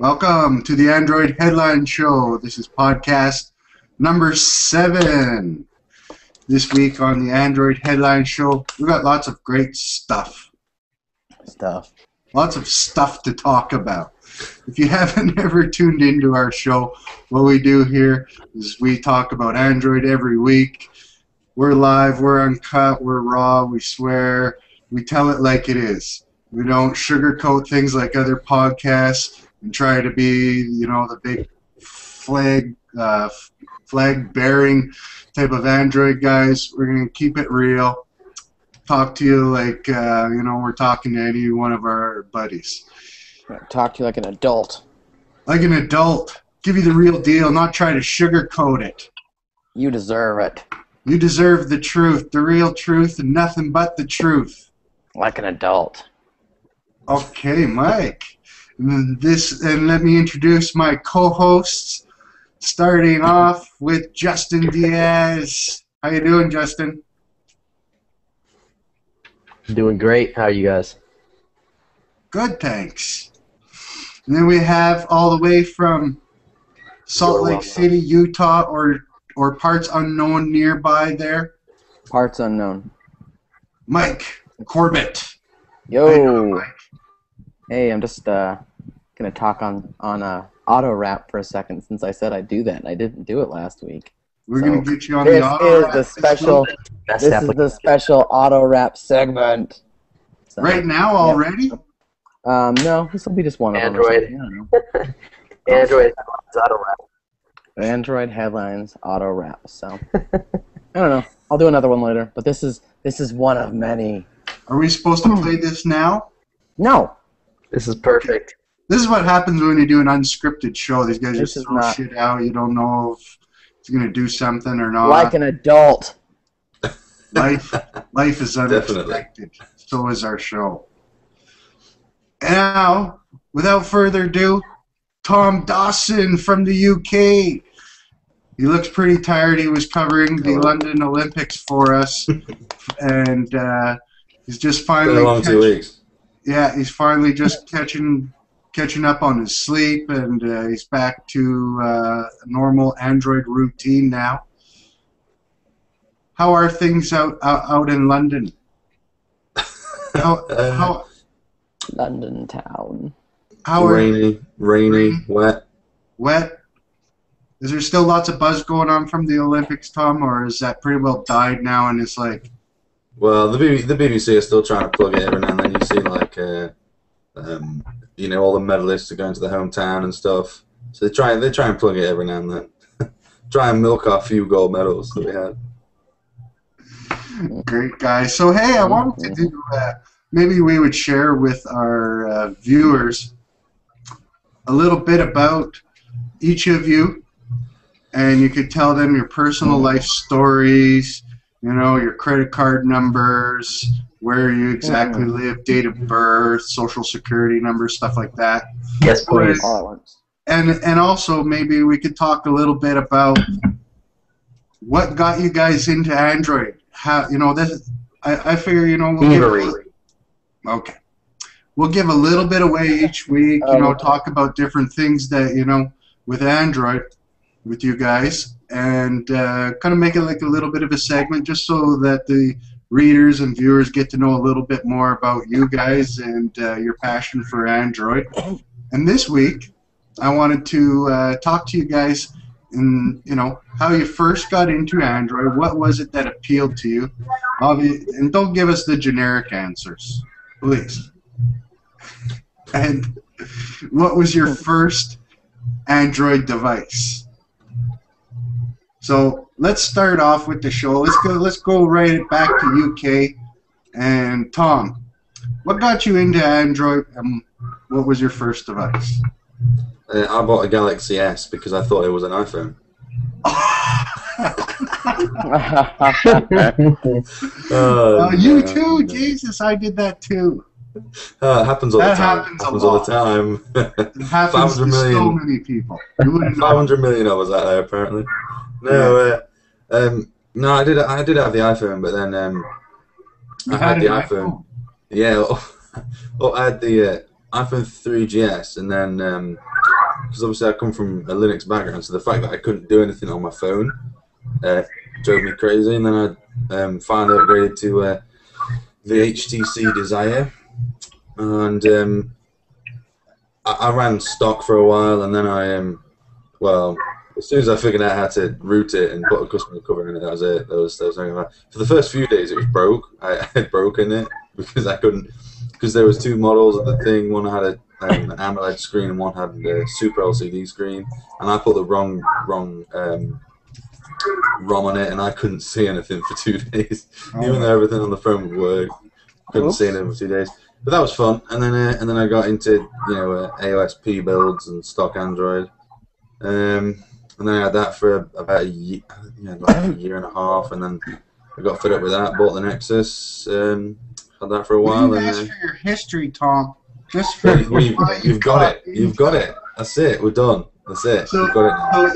Welcome to the Android Headline Show. This is podcast number 7. This week on the Android Headline Show, we've got lots of great stuff. Lots of stuff to talk about. If you haven't ever tuned into our show, what we do here is we talk about Android every week. We're live, we're uncut, we're raw, we swear, we tell it like it is. We don't sugarcoat things like other podcasts and try to be, you know, the big flag-bearing type of Android guys. We're going to keep it real, talk to you like, you know, we're talking to any one of our buddies. Talk to you like an adult. Like an adult. Give you the real deal, not try to sugarcoat it. You deserve it. You deserve the truth, the real truth, and nothing but the truth. Like an adult. Okay, Mike. And let me introduce my co-hosts, starting off with Justin Diaz. How you doing, Justin? Doing great. How are you guys? Good, thanks. And then we have all the way from Salt Lake City, Utah, or parts unknown nearby there. Parts unknown. Mike Corbett. Yo. Mike. Hey, I'm just gonna talk on auto wrap for a second since I said I'd do that and I didn't do it last week. We're gonna get you on the auto wrap. This is the special auto wrap segment. So, right now already? Yeah. No, this will be just one Android. Of them. Android. Android Headlines auto wrap. Android Headlines auto wrap. So I don't know. I'll do another one later. But this is one of many. Are we supposed to play this now? No. This is perfect. This is what happens when you do an unscripted show. These guys just throw shit out. You don't know if it's going to do something or not. Like an adult. Life is unexpected. Definitely. So is our show. And now, without further ado, Tom Dawson from the UK. He looks pretty tired. He was covering the London Olympics for us. And he's just finally... Been a long 2 weeks. Yeah, he's finally just catching up on his sleep, and he's back to normal Android routine now. How are things out in London? How London town. How rainy, wet. Is there still lots of buzz going on from the Olympics, Tom, or is that pretty well died now? And it's like. Well, the BBC is still trying to plug it every now and then. You see, like, you know, all the medalists are going to the hometown and stuff. So they try and plug it every now and then. Try and milk our few gold medals that we had. Great, guys. So, hey, I wanted to do, maybe we would share with our viewers a little bit about each of you, and you could tell them your personal life stories, you know, your credit card numbers, where you exactly live, date of birth, social security numbers, stuff like that. Yes, please. And also maybe we could talk a little bit about what got you guys into Android. How, you know, this I figure, you know, we'll give a little bit away each week, you know, talk about different things that, you know, with Android, with you guys, and kind of make it like a little bit of a segment just so that the readers and viewers get to know a little bit more about you guys and your passion for Android. And this week I wanted to talk to you guys in, you know, how you first got into Android. What was it that appealed to you? And don't give us the generic answers, please. And what was your first Android device? So let's start off with the show. Let's go right back to UK. And Tom, what got you into Android and what was your first device? I bought a Galaxy S because I thought it was an iPhone. You too, Jesus, I did that too. It happens all the time. That happens all the time. It happens to so many people. 500 million of us out there, apparently. No, no, I did have the iPhone, but then I had the iPhone. Yeah, well, I had the iPhone 3GS, and then because obviously I come from a Linux background, so the fact that I couldn't do anything on my phone drove me crazy. And then I finally upgraded to the HTC Desire, and I ran stock for a while, and then I well, as soon as I figured out how to root it and put a custom cover in it, that was it. That was nothing like that. For the first few days, it was broke. I had broken it because I couldn't, because there was two models of the thing. One had an AMOLED screen and one had a Super LCD screen, and I put the wrong ROM on it, and I couldn't see anything for 2 days, even though everything on the phone would work. Couldn't see anything for 2 days. But that was fun, and then I got into AOSP builds and stock Android, and then I had that for about a year, like a year and a half, and then I got fed up with that, bought the Nexus, had that for a while. And that's for your history, Tom. Just for you've got it. You've got it. That's it. We're done. That's it. So, you've got it now. It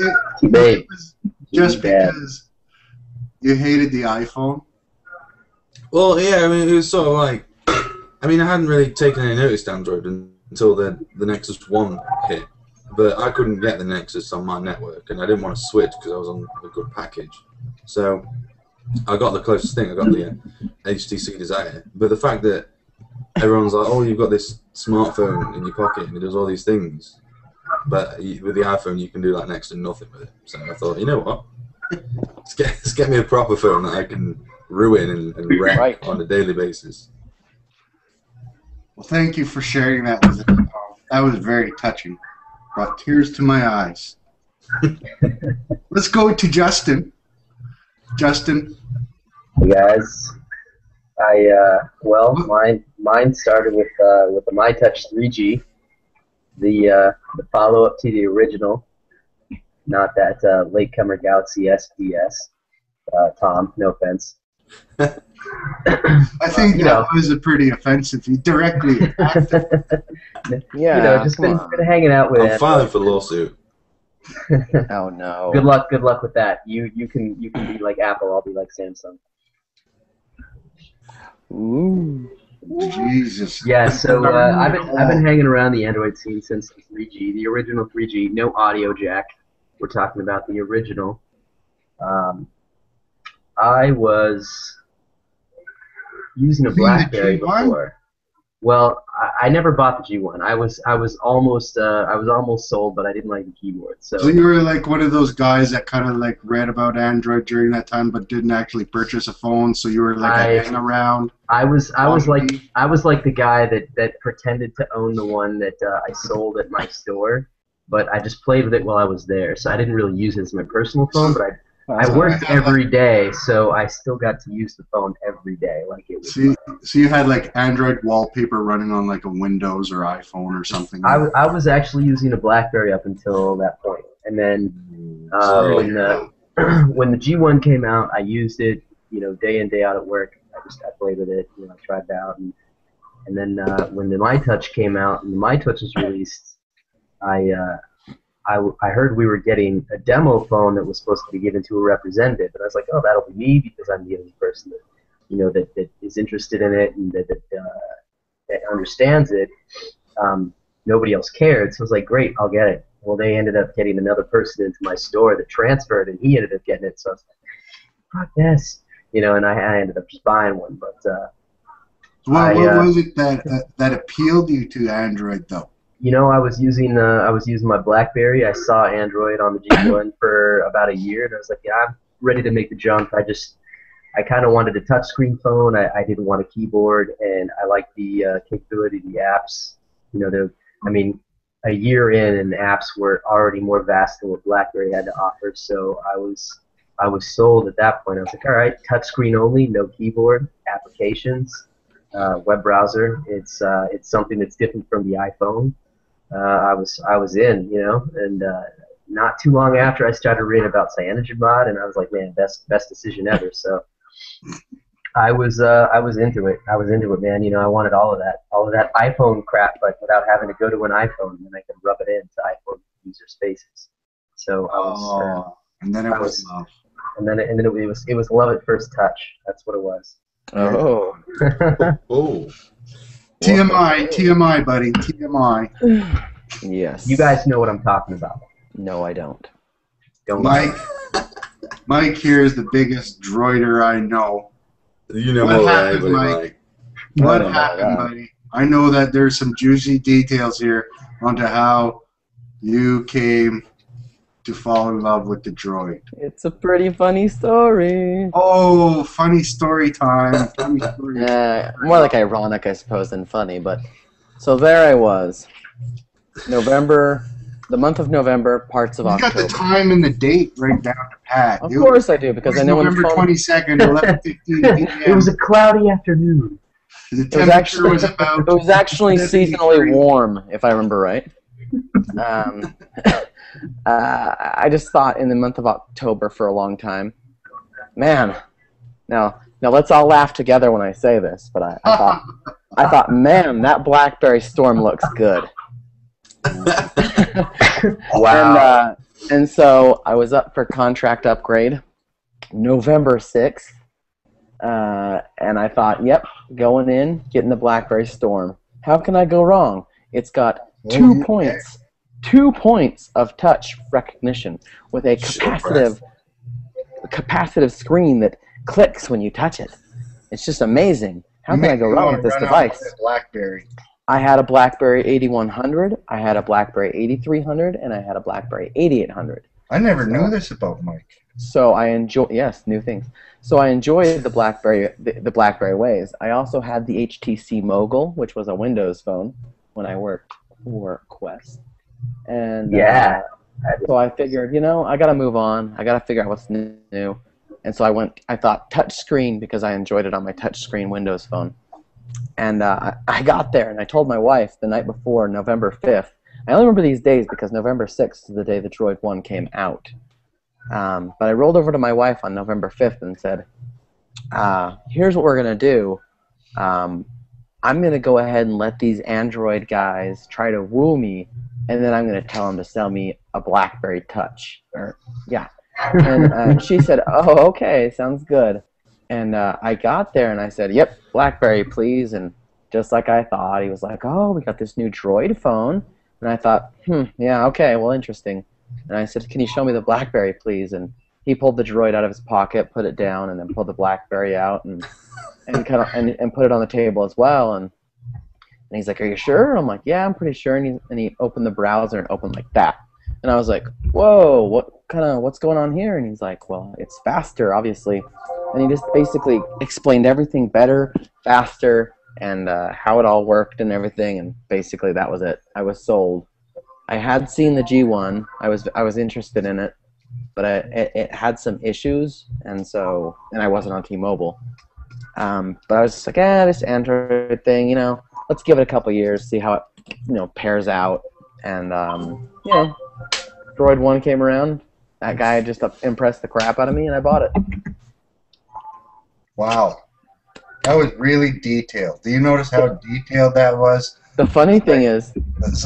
was just because you hated the iPhone. Well, yeah. I mean, it was sort of like. I mean, I hadn't really taken any notice to Android until the Nexus 1 hit, but I couldn't get the Nexus on my network, and I didn't want to switch because I was on a good package. So I got the closest thing. I got the HTC Desire. But the fact that everyone's like, "Oh, you've got this smartphone in your pocket and it does all these things," but with the iPhone you can do like next to nothing with it. So I thought, you know what? Let's get me a proper phone that I can ruin and wreck on a daily basis. Well, thank you for sharing that with us, Tom. That was very touching. Brought tears to my eyes. Let's go to Justin. Justin. Hey guys. Well, mine started with the MyTouch 3G, the follow-up to the original, not that latecomer Galaxy S DS. Tom, no offense. I think that was a pretty offensive. You directly attacked it. Yeah, just been hanging out with. I'm filing for lawsuit. Oh no. Good luck. Good luck with that. You can be like Apple. I'll be like Samsung. Ooh. Jesus. Yeah. So I've been hanging around the Android scene since 3G, the original 3G, no audio jack. We're talking about the original. I was using a BlackBerry before. Well, I never bought the G1. I was almost sold, but I didn't like the keyboard. So you were like one of those guys that kind of like read about Android during that time, but didn't actually purchase a phone. So you were like hanging around. I was like the guy that pretended to own the one that I sold at my store, but I just played with it while I was there. So I didn't really use it as my personal phone, but I worked every day, so I still got to use the phone every day, like it was. So you had like Android wallpaper running on like a Windows or iPhone or something. I was actually using a BlackBerry up until that point, and then when the G1 came out, I used it, day in, day out at work. I played with it, I tried it out, and then when the MyTouch came out and the MyTouch was released, I heard we were getting a demo phone that was supposed to be given to a representative, and I was like, "Oh, that'll be me because I'm the only person that that is interested in it and that understands it." Nobody else cared, so I was like, "Great, I'll get it." Well, they ended up getting another person into my store that transferred, and he ended up getting it. So I was like, "Fuck this," and I ended up just buying one. But what was it that appealed you to Android though? I was using my BlackBerry. I saw Android on the G1 for about a year, and I was like, "Yeah, I'm ready to make the jump." I kind of wanted a touchscreen phone. I didn't want a keyboard, and I liked the capability of the apps. A year in, and apps were already more vast than what BlackBerry had to offer. So I was sold at that point. I was like, "All right, touchscreen only, no keyboard, applications, web browser. It's something that's different from the iPhone." I was in, and not too long after I started reading about CyanogenMod, and I was like, man, best decision ever. So I was into it. I was into it, man. I wanted all of that iPhone crap, but without having to go to an iPhone, and I could rub it into iPhone user spaces. So I was. And then it was love at first touch. That's what it was. Oh. TMI, buddy. TMI. Yes. You guys know what I'm talking about. No, I don't. Mike here is the biggest droider I know. You know what happened, Mike? What happened, buddy? I know that there's some juicy details here onto how you came to fall in love with the droid. It's a pretty funny story. Oh, funny story time. Funny story. Yeah, more like ironic, I suppose, than funny. But so there I was, November, the month of November, parts of October. You got the time and the date right down to pat. Of course I do, because I know when November 22nd, 11:15 p.m. It was a cloudy afternoon. The temperature was about. It was actually seasonally warm, if I remember right. I just thought in the month of October for a long time, man. Now let's all laugh together when I say this, but I thought, man, that BlackBerry Storm looks good. Wow. And so I was up for contract upgrade, November 6th, and I thought, yep, going in, getting the BlackBerry Storm. How can I go wrong? It's got 2 points. 2 points of touch recognition with a capacitive screen that clicks when you touch it. It's just amazing. How can I go wrong with this device? BlackBerry. I had a BlackBerry 8100, I had a BlackBerry 8300, and I had a BlackBerry 8800. I never knew this about Mike. So I enjoy new things. So I enjoyed the BlackBerry ways. I also had the HTC Mogul, which was a Windows phone when I worked for Quest. And so I figured, you know, I gotta move on. I gotta figure out what's new. And so I thought touchscreen, because I enjoyed it on my touchscreen Windows phone. And I got there and I told my wife the night before, November 5th. I only remember these days because November 6th is the day the Droid 1 came out. But I rolled over to my wife on November 5th and said, here's what we're gonna do. I'm gonna go ahead and let these Android guys try to woo me, and then I'm going to tell him to sell me a BlackBerry Touch. And she said, oh, okay, sounds good. And I got there, and I said, yep, BlackBerry, please. And just like I thought, he was like, oh, we got this new Droid phone. And I thought, yeah, okay, well, interesting. And I said, can you show me the BlackBerry, please? And he pulled the Droid out of his pocket, put it down, and then pulled the BlackBerry out and put it on the table as well. And he's like, are you sure? I'm like, yeah, I'm pretty sure. And he opened the browser and opened like that. And I was like, whoa, what's going on here? And he's like, well, it's faster, obviously. And he just basically explained everything better, faster, and how it all worked and everything. And basically that was it. I was sold. I had seen the G1. I was interested in it, but it had some issues, and I wasn't on T-Mobile. But I was just like, this Android thing, you know. Let's give it a couple years, see how it, pairs out, and Droid 1 came around. That guy just impressed the crap out of me, and I bought it. Wow, that was really detailed. Do you notice how detailed that was? The funny thing is, this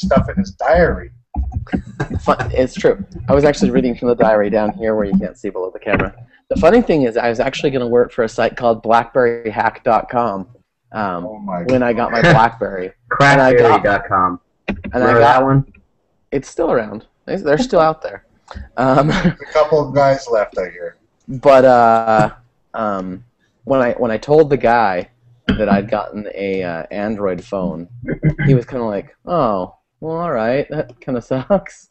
stuff in his diary. It's true. I was actually reading from the diary down here where you can't see below the camera. The funny thing is, I was actually going to work for a site called BlackberryHack.com. When I got my BlackBerry. Crackberry.com. Remember that one? It's still around. They're still out there. A couple of guys left out here. But when I told the guy that I'd gotten a Android phone, he was kind of like, oh, well, all right, that kind of sucks.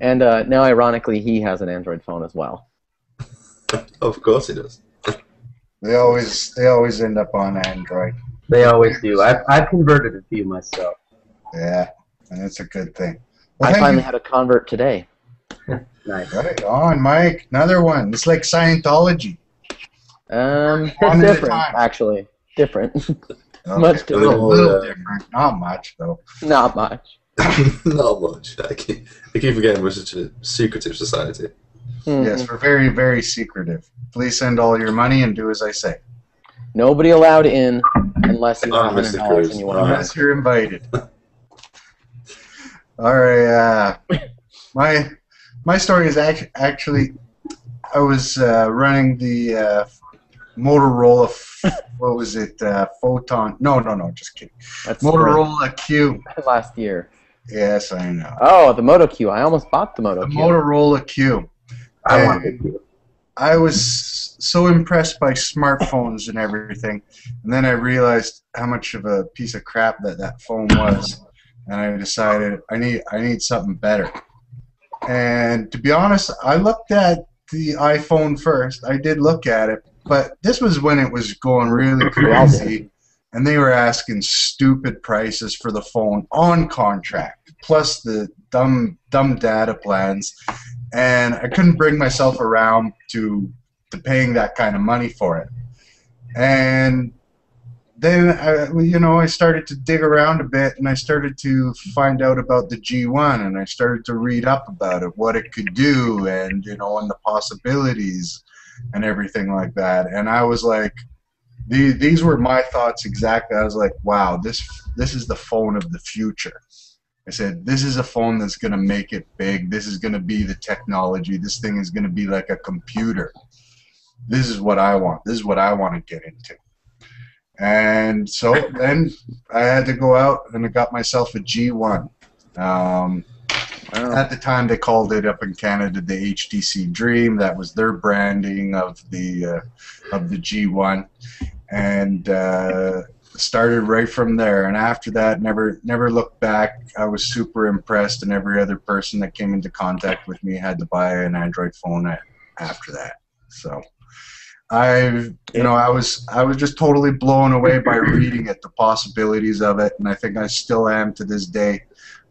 And now, ironically, he has an Android phone as well. Of course he does. They always end up on Android. They always do. I've converted a few myself. Yeah, and that's a good thing. Well, I finally had a convert today. Nice. Right on, Mike. Another one. It's like Scientology. Different, actually. Different. Okay. Much different. A little different. Not much, though. Not much. Not much. I keep forgetting we're such a secretive society. Mm-hmm. Yes, we're very, very secretive. Please send all your money and do as I say. Nobody allowed in unless you have $100 and you want to. Unless you're invited. All right. My story is actually I was running the Motorola, what was it, Photon? No, just kidding. That's Motorola Q. Last year. Yes, I know. Oh, the Moto Q. I almost bought the Moto Q. The Motorola Q. I wanted the Q. I was so impressed by smartphones and everything, and then I realized how much of a piece of crap that phone was, and I decided I need something better. And to be honest, I looked at the iPhone first. I did look at it, but this was when it was going really crazy, and they were asking stupid prices for the phone on contract, plus the dumb data plans. And I couldn't bring myself around to paying that kind of money for it. And then, I started to dig around a bit, and I started to find out about the G1, and I started to read up about it, what it could do, and, and the possibilities and everything like that. And I was like, these were my thoughts exactly. I was like, wow, this is the phone of the future. I said, this is a phone that's going to make it big. This is going to be the technology. This thing is going to be like a computer. This is what I want. This is what I want to get into. And so then I had to go out and I got myself a G1. At the time, they called it up in Canada the HTC Dream. That was their branding of the G1. And started right from there, and after that, never looked back. I was super impressed, and every other person that came into contact with me had to buy an Android phone after that. So, I was just totally blown away by reading it, the possibilities of it, and I think I still am to this day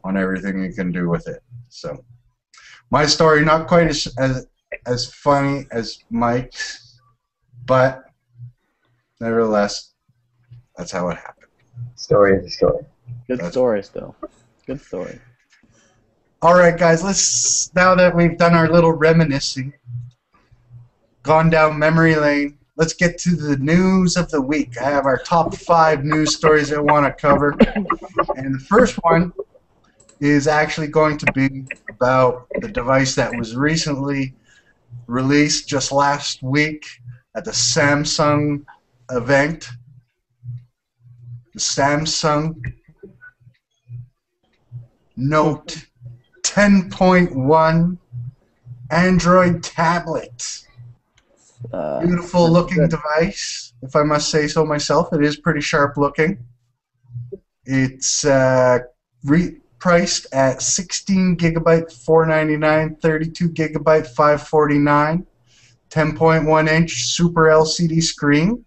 on everything you can do with it. So, my story not quite as funny as Mike's, but nevertheless. That's how it happened. Story is a story. Good story. All right, guys. Let's, now that we've done our little reminiscing, gone down memory lane, let's get to the news of the week. I have our top 5 news stories I want to cover, and the first one is actually going to be about the device that was recently released just last week at the Samsung event. The Samsung Note 10.1 Android tablet. Beautiful looking device, if I must say so myself. It is pretty sharp looking. It's priced at 16 gigabyte, $499, 32 gigabyte, $549, 10.1 inch Super LCD screen.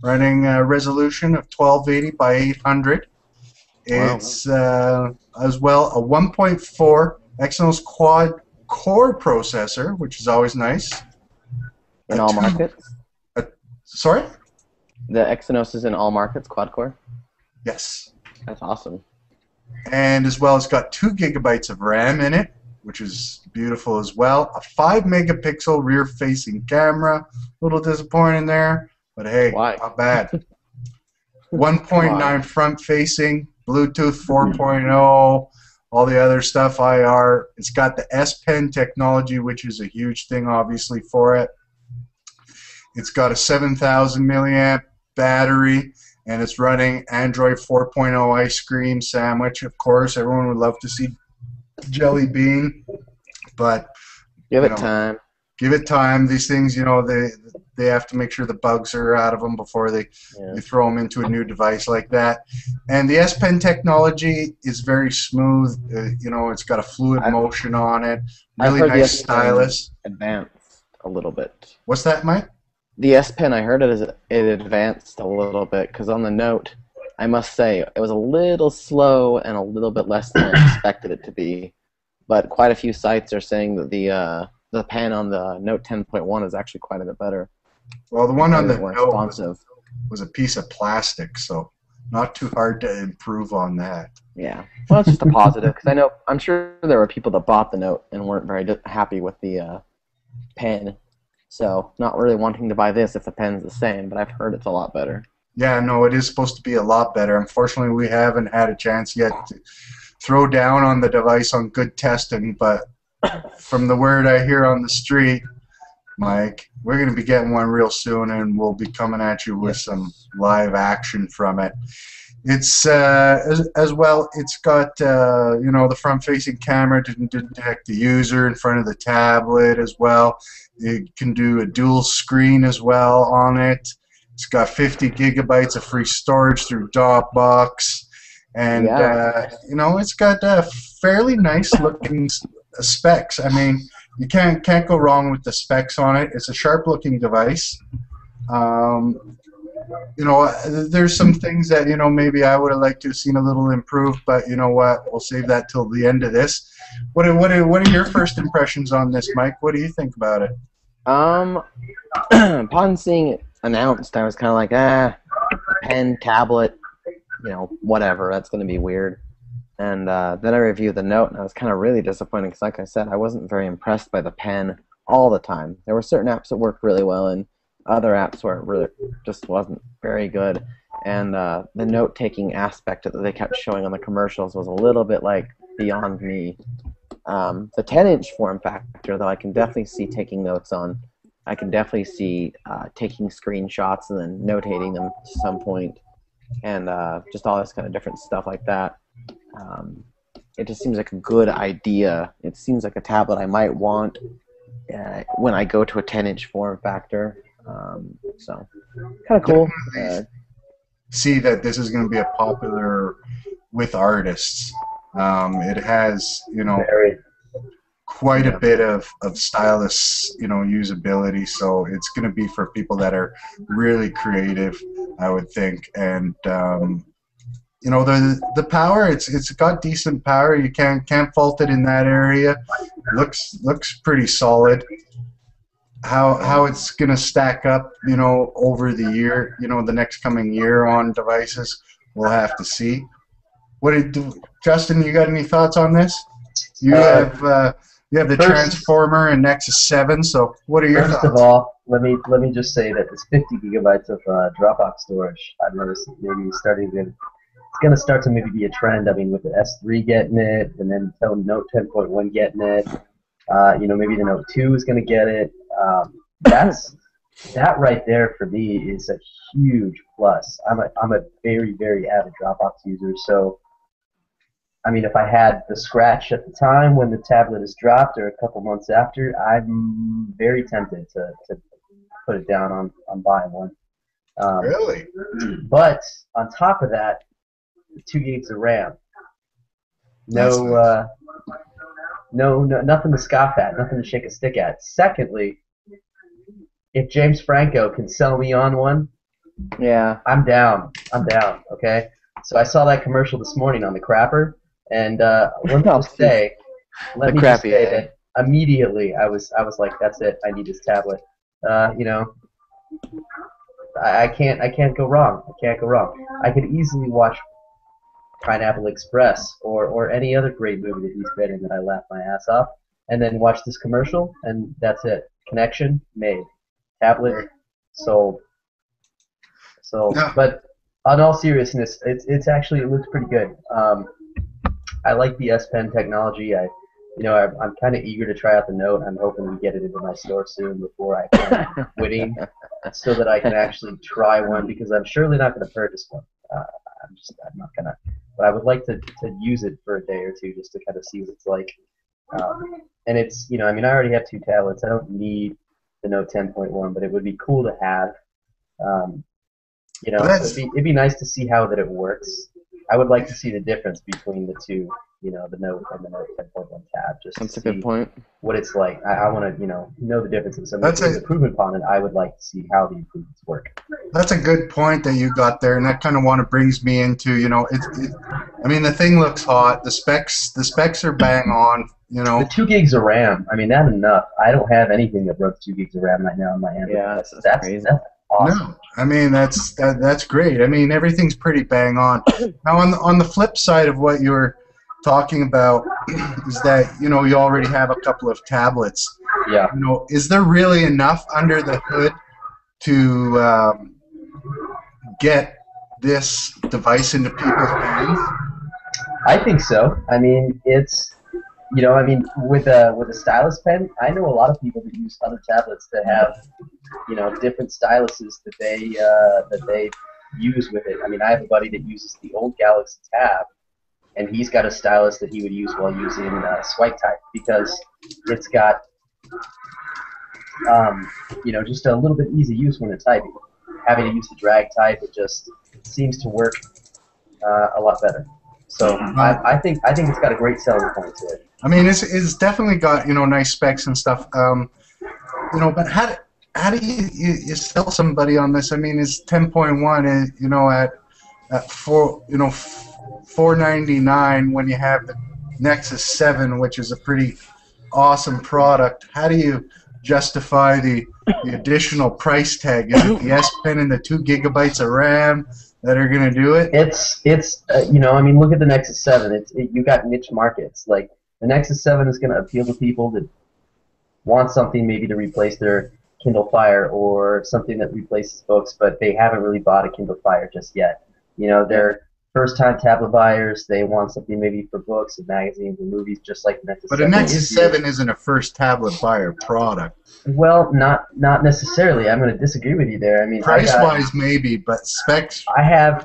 Running a resolution of 1280 by 800. It's as well a 1.4 Exynos quad core processor, which is always nice. In all markets? Sorry? The Exynos is in all markets, quad core? Yes. That's awesome. And as well, it's got 2 gigabytes of RAM in it, which is beautiful as well. A 5-megapixel rear-facing camera. A little disappointing there. But hey, not bad. 1.9 front-facing, Bluetooth 4.0, all the other stuff, IR. It's got the S Pen technology, which is a huge thing, obviously, for it. It's got a 7,000 milliamp battery, and it's running Android 4.0 ice cream sandwich, of course. Everyone would love to see Jelly Bean, but give it time. Give it time. These things, they have to make sure the bugs are out of them before they throw them into a new device like that. And the S Pen technology is very smooth. It's got a fluid motion on it. Really nice stylus. Advanced a little bit. What's that, Mike? The S Pen, I heard it advanced a little bit because on the Note, I must say it was a little slow and a little bit less than I expected it to be. But quite a few sites are saying that the pen on the Note 10.1 is actually quite a bit better. Well, the one on the Note was a piece of plastic, so not too hard to improve on that. Yeah. Well, it's just a positive, because I'm sure there were people that bought the Note and weren't very happy with the pen, so not really wanting to buy this if the pen's the same, but I've heard it's a lot better. Yeah, no, it is supposed to be a lot better. Unfortunately, we haven't had a chance yet to throw down on the device on good testing, but from the word I hear on the street, Mike. We're going to be getting one real soon, and we'll be coming at you with some live action from it. It's as well. It's got you know, the front-facing camera to detect the user in front of the tablet as well. It can do a dual screen as well on it. It's got 50 gigabytes of free storage through Dropbox, and you know, it's got fairly nice-looking specs. I mean, you can't go wrong with the specs on it. It's a sharp-looking device. You know, there's some things that, you know, maybe I would have liked to have seen a little improved, but you know what, we'll save that till the end of this. What are your first impressions on this, Mike? What do you think about it? Upon seeing it announced, I was kind of like, pen, tablet, you know, whatever, that's going to be weird. And then I reviewed the Note, and I was kind of really disappointed because, like I said, I wasn't very impressed by the pen all the time. There were certain apps that worked really well, and other apps where it really just wasn't very good, and the note-taking aspect that they kept showing on the commercials was a little bit like beyond me. The 10-inch form factor, though, I can definitely see taking notes on. I can definitely see taking screenshots and then notating them to some point, and just all this kind of different stuff like that. It just seems like a good idea. It seems like a tablet I might want when I go to a 10-inch form factor. So, kind of cool. See that this is going to be a popular with artists. It has, you know, quite a bit of stylus, you know, usability. So it's going to be for people that are really creative, I would think. And you know, the power. It's got decent power. You can't fault it in that area. Looks pretty solid. How it's gonna stack up, you know, over the year, you know, the next coming year on devices, we'll have to see. Justin, you got any thoughts on this? You have the Transformer and Nexus 7, so what are your thoughts? First of all, let me just say that this 50 gigabytes of Dropbox storage, I've noticed maybe it's gonna start to maybe be a trend. I mean, with the S3 getting it, and then the Note 10.1 getting it, you know, maybe the Note 2 is gonna get it. That right there for me is a huge plus. I'm a very, very avid Dropbox user, so I mean, if I had the scratch at the time when the tablet is dropped or a couple months after, I'm very tempted to put it down on buying one. Really? But on top of that, 2 gigs of RAM. No, nothing to scoff at, nothing to shake a stick at. Secondly, if James Franco can sell me on one, I'm down. I'm down, okay? So I saw that commercial this morning on the crapper, and let me just say that immediately I was like, that's it, I need this tablet. You know, I can't go wrong. I can't go wrong. I could easily watch Pineapple Express or any other great movie that he's been in that I laugh my ass off, and then watch this commercial, and that's it. Connection made. Tablet sold. Sold. No. But on all seriousness, it's actually, it looks pretty good. I like the S Pen technology. I'm kind of eager to try out the Note. I'm hoping to get it into my store soon before I quit quitting, so that I can actually try one, because I'm surely not going to purchase one. I'm not gonna. But I would like to use it for a day or two just to kind of see what it's like. And it's, you know, I mean, I already have two tablets. I don't need the Note 10.1, but it would be cool to have. You know, it'd be nice to see how that it works. I would like to see the difference between the two, you know, the Note and the Note 10.1 Tab. That's a good point. What it's like. I want to, you know the differences. So that's an improvement upon it. I would like to see how the improvements work. That's a good point that you got there, and that kind of brings me into, you know, I mean, the thing looks hot. The specs are bang on. You know, the 2 gigs of RAM. I mean, that's enough. I don't have anything that runs 2 gigs of RAM right now in my Android. Yeah, that's crazy. That's awesome. No, I mean, that's great. I mean, everything's pretty bang on. Now, on the flip side of what you're talking about is that, you know, you already have a couple of tablets. Yeah. You know, is there really enough under the hood to get this device into people's hands? I think so. I mean, it's You know, I mean, with a stylus pen, I know a lot of people that use other tablets that have, you know, different styluses that they use with it. I mean, I have a buddy that uses the old Galaxy Tab, and he's got a stylus that he would use while using swipe type because it's got, you know, just a little bit easy use when it's typing. Having to use the drag type, it just seems to work a lot better. So I think it's got a great selling point to it. I mean, it's definitely got, you know, nice specs and stuff. You know, but how do you sell somebody on this? I mean, it's 10.1, you know, at $499 when you have the Nexus 7, which is a pretty awesome product. How do you justify the additional price tag? Is it the S Pen and the 2 gigabytes of RAM that are going to do it? It's you know, I mean, look at the Nexus 7. You got niche markets. Like, the Nexus 7 is going to appeal to people that want something maybe to replace their Kindle Fire or something that replaces books, but they haven't really bought a Kindle Fire just yet. You know, they're first-time tablet buyers. They want something maybe for books and magazines and movies, just like the Nexus 7. But a Nexus 7 isn't a first tablet buyer product. Well, not necessarily. I'm going to disagree with you there. I mean, price-wise, maybe, but specs. I have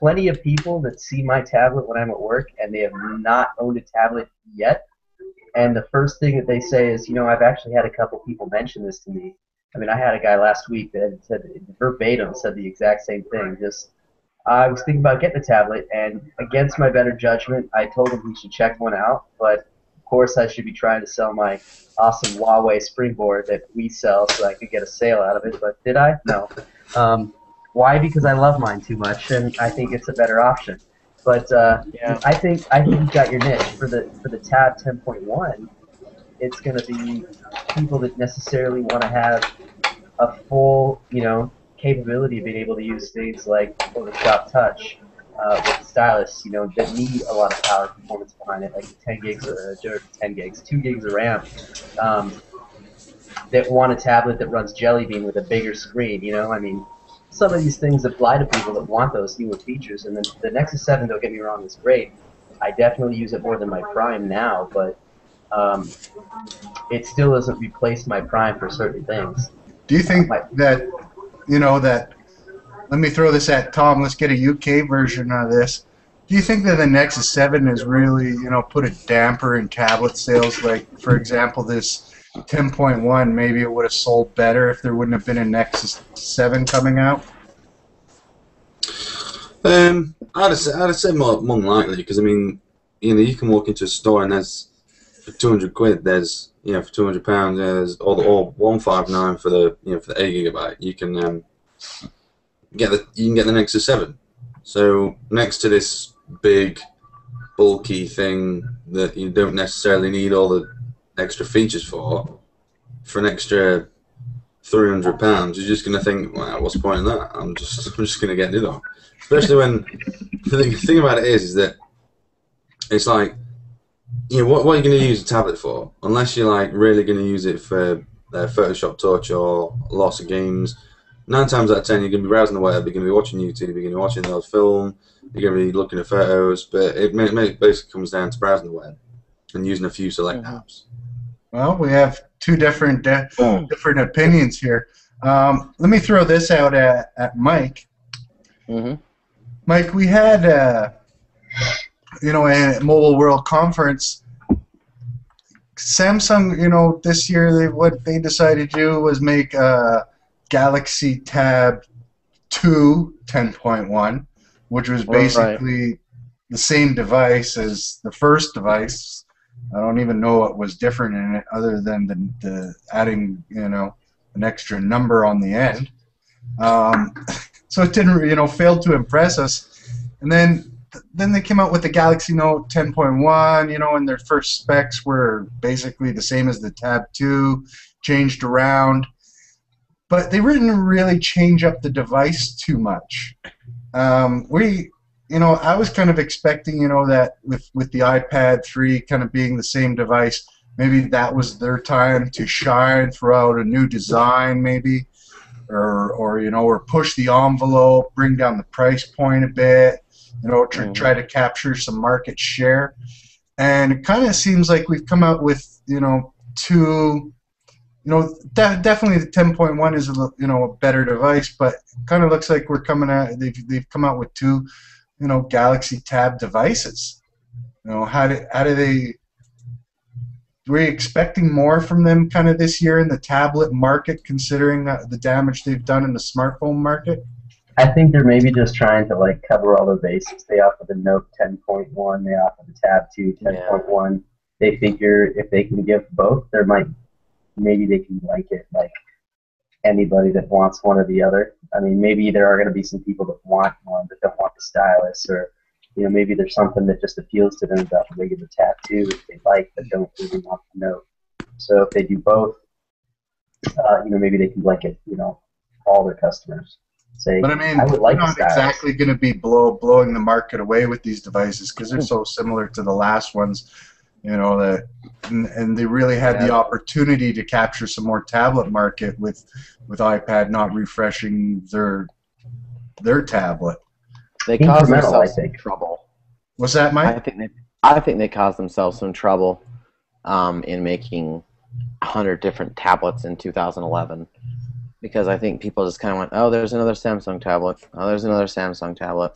plenty of people that see my tablet when I'm at work, and they have not owned a tablet yet. And the first thing that they say is, you know, I've actually had a couple people mention this to me. I mean, I had a guy last week that said verbatim said the exact same thing. Just, I was thinking about getting a tablet, and against my better judgment, I told him he should check one out. But of course, I should be trying to sell my awesome Huawei Springboard that we sell, so I could get a sale out of it. But did I? No. Why? Because I love mine too much, and I think it's a better option. But yeah. I think you've got your niche for the Tab 10.1. It's going to be people that necessarily want to have a full, you know, capability of being able to use things like Photoshop Touch with the stylus, you know, that need a lot of power performance behind it, like 10 gigs or 2 gigs of RAM, that want a tablet that runs Jelly Bean with a bigger screen, you know. I mean, some of these things apply to people that want those newer features, and then the Nexus 7, don't get me wrong, is great. I definitely use it more than my Prime now, but it still doesn't replace my Prime for certain things. Do you think that, you know, that, let me throw this at Tom, let's get a UK version of this. Do you think that the Nexus 7 has really, you know, put a damper in tablet sales? Like, for example, this 10.1, maybe it would have sold better if there wouldn't have been a Nexus 7 coming out? I'd say more than likely, because, I mean, you know, you can walk into a store and there's, for 200 quid, there's, you know, for £200, there's all 159 for the, you know, for the 8 gigabyte. You can get the Nexus 7. So next to this big, bulky thing that you don't necessarily need all the extra features for an extra £300, you're just gonna think, well, what's the point in that? I'm just gonna get it on. Especially when the thing about it is that it's like, you know, what are you going to use a tablet for? Unless you're like really going to use it for Photoshop Touch or lots of games, 9 times out of 10 you're going to be browsing the web, you're going to be watching YouTube, you're going to be watching the old film, you're going to be looking at photos, but it basically comes down to browsing the web and using a few select apps. Well, we have two different different opinions here. Let me throw this out at Mike. Mike, we had you know, at Mobile World Conference, Samsung, you know, this year what they decided to do was make a Galaxy Tab 2 10.1, which was basically the same device as the first device. I don't even know what was different in it other than the adding, you know, an extra number on the end. So it didn't, you know, failed to impress us. And then they came out with the Galaxy Note 10.1, you know, and their first specs were basically the same as the Tab 2, changed around. But they didn't really change up the device too much. You know, I was kind of expecting, you know, that with the iPad 3 kind of being the same device, maybe that was their time to shine, throw out a new design maybe, or you know, or push the envelope, bring down the price point a bit, you know, try to capture some market share. And it kind of seems like we've come out with, you know, two, you know, definitely the 10.1 is, a better device, but it kind of looks like we're coming out, they've come out with two, you know, Galaxy Tab devices. You know, how do they, we're expecting more from them kind of this year in the tablet market, considering the damage they've done in the smartphone market? I think they're maybe just trying to, like, cover all the bases. They offer the Note 10.1, they offer the Tab 2, 10.1. Yeah. They figure if they can give both, there might, maybe they can like anybody that wants one or the other. I mean, maybe there are going to be some people that want one but don't want the stylus, or, you know, maybe there's something that just appeals to them about the regular Tab 2 if they like but don't really want the Note. So if they do both, you know, maybe they can blanket, you know, all their customers. Say, but I mean, we're not exactly going to be blowing the market away with these devices because they're so similar to the last ones, you know. That and they really had the opportunity to capture some more tablet market with iPad not refreshing their tablet. They caused themselves some trouble. What's that, Mike? I think they caused themselves some trouble in making 100 different tablets in 2011. Because I think people just kind of went, oh, there's another Samsung tablet. Oh, there's another Samsung tablet.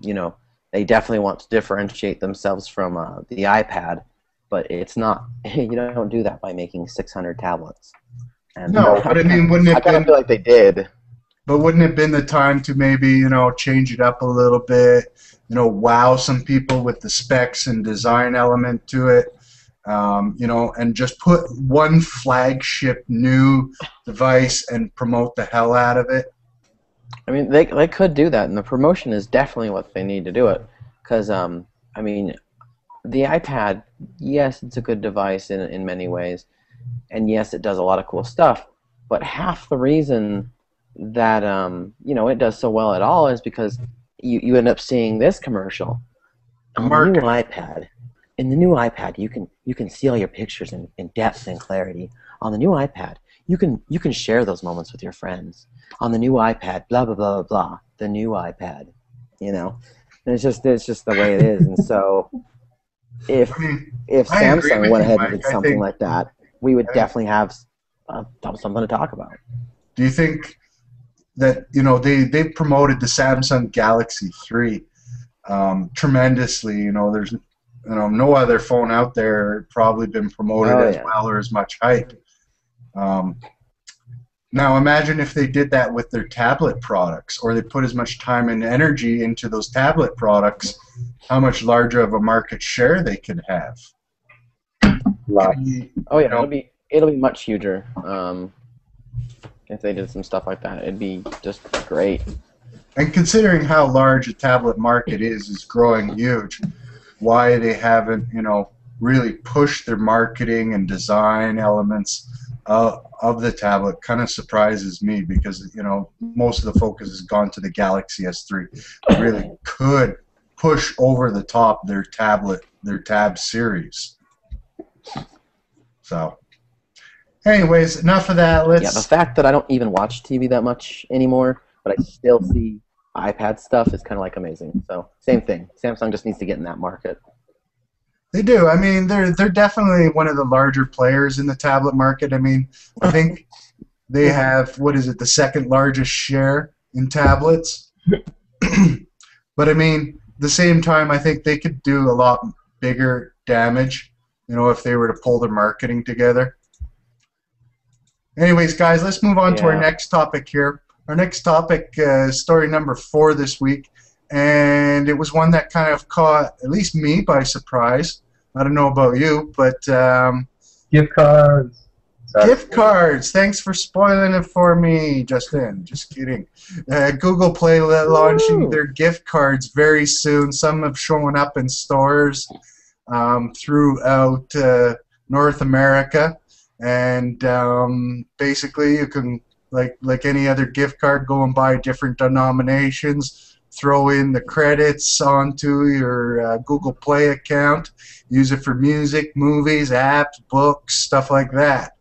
You know, they definitely want to differentiate themselves from the iPad, but it's not. You don't do that by making 600 tablets. And no, but I mean, wouldn't it? I kind of feel like they did. But wouldn't it have been the time to maybe, you know, change it up a little bit? You know, wow some people with the specs and design element to it. You know, and just put one flagship new device and promote the hell out of it. I mean, they could do that, and the promotion is definitely what they need to do it. Because, I mean, the iPad, yes, it's a good device in many ways, and yes, it does a lot of cool stuff, but half the reason that, you know, it does so well at all is because you end up seeing this commercial. Mark. New iPad. In the new iPad, you can see all your pictures in depth and clarity. On the new iPad, you can share those moments with your friends. On the new iPad, blah blah blah blah blah. The new iPad, you know, and it's just the way it is. And so, if Samsung went ahead and did something like that, we would definitely have something to talk about. Do you think that, you know, they've promoted the Samsung Galaxy 3 tremendously? You know, there's, you know, no other phone out there probably been promoted as well or as much hype. Now imagine if they did that with their tablet products, or they put as much time and energy into those tablet products, how much larger of a market share they could have. Oh yeah, you know, it'll be much huger. If they did some stuff like that, it'd be just great. And considering how large a tablet market is growing huge. Why they haven't, you know, really pushed their marketing and design elements of the tablet kind of surprises me, because, you know, most of the focus has gone to the Galaxy S3. They really could push over the top their Tab series. So, anyways, enough of that. Let's. Yeah, the fact that I don't even watch TV that much anymore, but I still see iPad stuff is kind of like amazing. So same thing. Samsung just needs to get in that market. They do. I mean, they're definitely one of the larger players in the tablet market. I mean, I think they have, what is it, the second largest share in tablets. But I mean, at the same time, I think they could do a lot bigger damage, you know, if they were to pull their marketing together. Anyways, guys, let's move on to our next topic here. Our next topic is story number 4 this week, and it was one that kind of caught at least me by surprise. I don't know about you, but gift cards. Gift cards. Thanks for spoiling it for me, Justin. Just kidding. Google Play launching their gift cards very soon. Some have shown up in stores throughout North America, and basically you can. Like any other gift card, go and buy different denominations, throw in the credits onto your Google Play account, use it for music, movies, apps, books, stuff like that.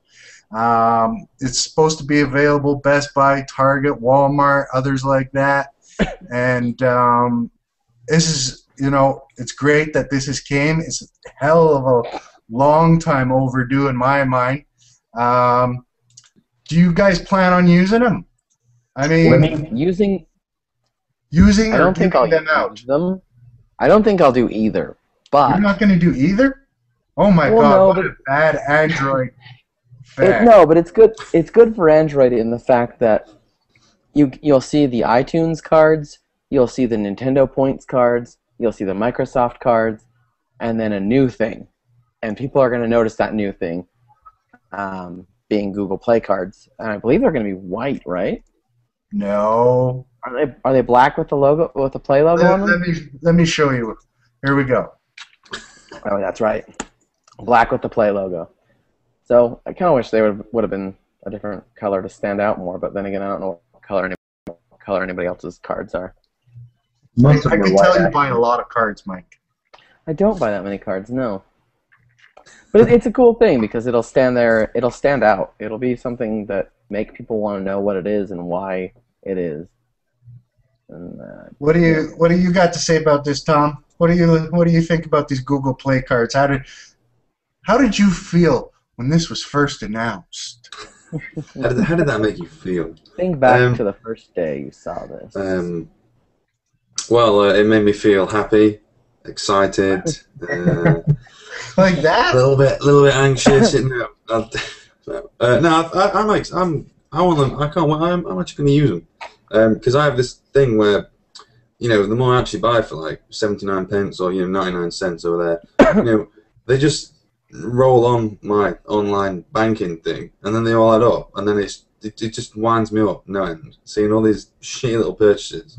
It's supposed to be available Best Buy, Target, Walmart, others like that. And this is you know, it's great that this is came. It's a hell of a long time overdue in my mind. Do you guys plan on using them? I mean, using I don't think I'll use them. I don't think I'll do either. But you're not going to do either? Oh my God! No, what a bad Android. No, but it's good. It's good for Android in the fact that you'll see the iTunes cards, you'll see the Nintendo Points cards, you'll see the Microsoft cards, and then a new thing, and people are going to notice that new thing, being Google Play cards, and I believe they're going to be white, right? No. Are they black with the logo, with the Play logo on them? Let me show you. Here we go. Oh, that's right. Black with the Play logo. So I kind of wish they would have been a different color to stand out more, but then again, I don't know what color anybody else's cards are. Most of them are white. I can tell you buy a lot of cards, Mike. I don't buy that many cards, no. But it's a cool thing because it'll stand there, it'll stand out. It'll be something that make people want to know what it is and why it is. And, what do you got to say about this, Tom? What do you think about these Google Play cards? How did you feel when this was first announced? How did that make you feel? Think back to the first day you saw this. Well, it made me feel happy, excited, like that. A little bit anxious. I'm actually going to use them because I have this thing where, you know, the more I actually buy for like 79p or, you know, 99 cents over there, you know, they just roll on my online banking thing, and then they all add up, and then it just winds me up no end, seeing all these shitty little purchases,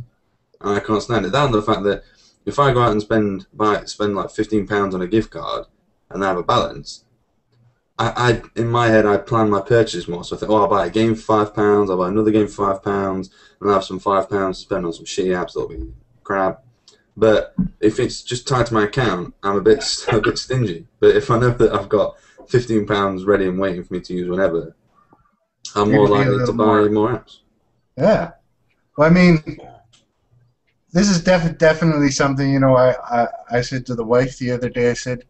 and I can't stand it. That and the fact that if I go out and spend like £15 on a gift card and I have a balance, I in my head I plan my purchase more, so I think, oh, I'll buy a game for £5, I'll buy another game for £5, and I'll have some £5 to spend on some shitty apps that'll be crap. But if it's just tied to my account, I'm a bit stingy. But if I know that I've got £15 ready and waiting for me to use whenever, I'm more likely to buy more apps. Yeah. Well, I mean, this is definitely something, you know, I said to the wife the other day, I said,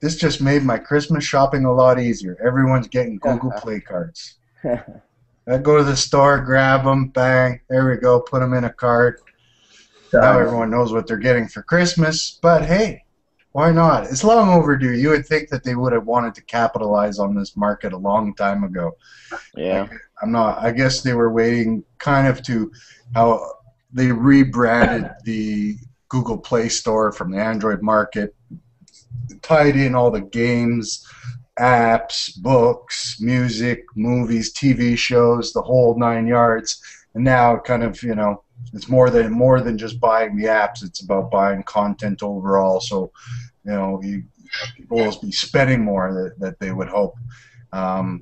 this just made my Christmas shopping a lot easier. Everyone's getting Google Play cards. I go to the store, grab them, bang, there we go, put them in a cart. Now everyone knows what they're getting for Christmas, but hey, why not? It's long overdue. You would think that they would have wanted to capitalize on this market a long time ago. Yeah. Like, I'm not. I guess they were waiting kind of to how they rebranded the Google Play Store from the Android market, tied in all the games, apps, books, music, movies, TV shows, the whole 9 yards, and now kind of, you know, it's more than just buying the apps. It's about buying content overall. So, you know, people will be spending more that they would hope. I'm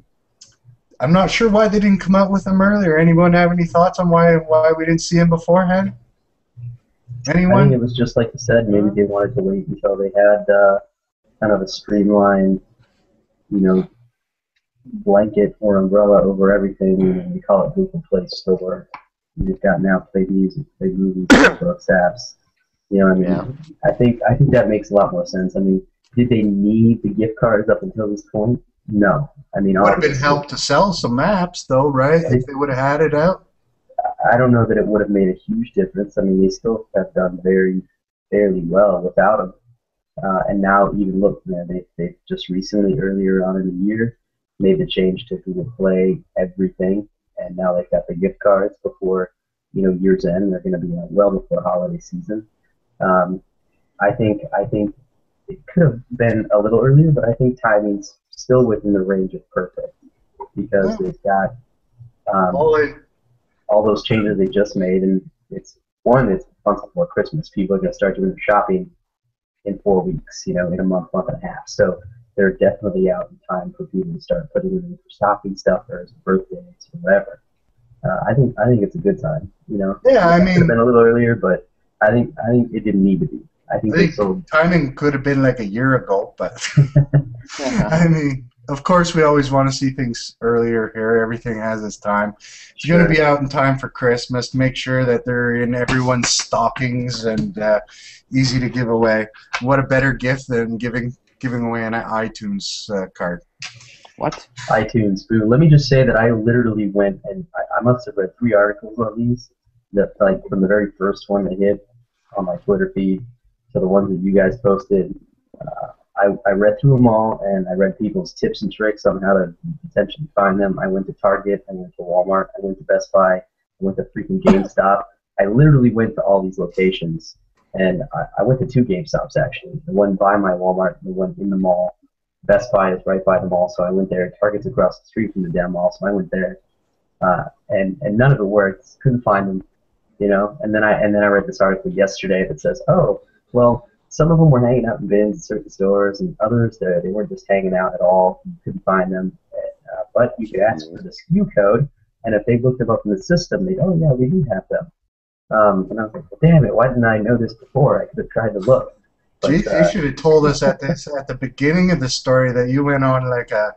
not sure why they didn't come out with them earlier. Anyone have any thoughts on why we didn't see them beforehand? Anyone? I think it was just like you said. Maybe they wanted to wait until they had kind of a streamlined, you know, blanket or umbrella over everything. And we call it Google Play Store. You've got now Play Music, Play Movies, books, apps. You know what I mean? Yeah. I think that makes a lot more sense. I mean, did they need the gift cards up until this point? No. I mean, it would have been helped to sell some apps, though, right? If they would have had it out. I don't know that it would have made a huge difference. I mean, they still have done very, fairly well without them. And now, even look, man, they've just recently, earlier on in the year, made the change to Google Play everything. And now they've got the gift cards before, you know, year's end. They're going to be well before holiday season. I think it could have been a little earlier, but I think timing's still within the range of perfect because they've got all those changes they just made, and it's months before Christmas. People are going to start doing their shopping in 4 weeks, you know, in a month and a half. So they're definitely out in time for people to start putting in for stocking stuff or as birthdays or whatever. I think it's a good time, you know. Yeah, I mean, it could have been a little earlier, but I think it didn't need to be. I think timing could have been like a year ago, but I mean, of course, we always want to see things earlier here. Everything has its time. It's going to be out in time for Christmas. Make sure that they're in everyone's stockings and easy to give away. What a better gift than giving away an iTunes card. What? iTunes. Boo. Let me just say that I literally went and I must have read 3 articles on these, that like from the very first one that hit on my Twitter feed to the ones that you guys posted. I read through them all, and I read people's tips and tricks on how to potentially find them. I went to Target, I went to Walmart, I went to Best Buy, I went to freaking GameStop. I literally went to all these locations, and I went to 2 GameStops, actually. The one by my Walmart, and the one in the mall. Best Buy is right by the mall, so I went there. Target's across the street from the damn mall, so I went there. And none of it worked. Couldn't find them, you know. And then I read this article yesterday that says, oh, well, some of them were hanging out in bins at certain stores, and others they weren't just hanging out at all. You couldn't find them. But you could ask for the SKU code, and if they looked them up in the system, they'd, oh, yeah, we do have them. And I was like, well, damn it, why didn't I know this before? I could have tried to look. But, you should have told us at the beginning of the story that you went on like a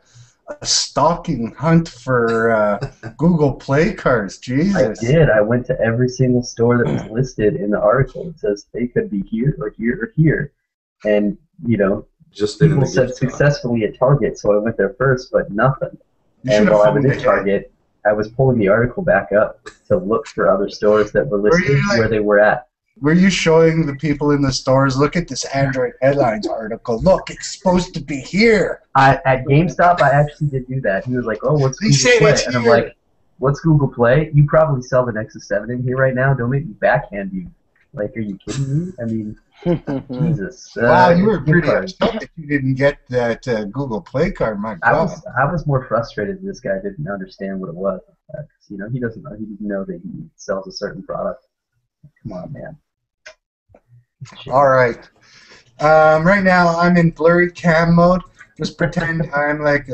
stalking hunt for Google Play cards. Jesus. I did. I went to every single store that was listed in the article. It says they could be here or here or here. And, you know, just people said successfully at Target, so I went there first, but nothing. And while I was at Target, I was pulling the article back up to look for other stores that were listed where they were at. Were you showing the people in the stores, look at this Android Headlines article. Look, it's supposed to be here. At GameStop, I actually did do that. He was like, oh, what's Google Play? And I'm like, what's Google Play? You probably sell the Nexus 7 in here right now. Don't make me backhand you. Like, are you kidding me? I mean, Jesus. Wow, you were pretty upset that you didn't get that Google Play card, my God. I was more frustrated that this guy didn't understand what it was. You know, he doesn't know that he sells a certain product. Come on, man. All right. Right now, I'm in blurry cam mode. Just pretend I'm like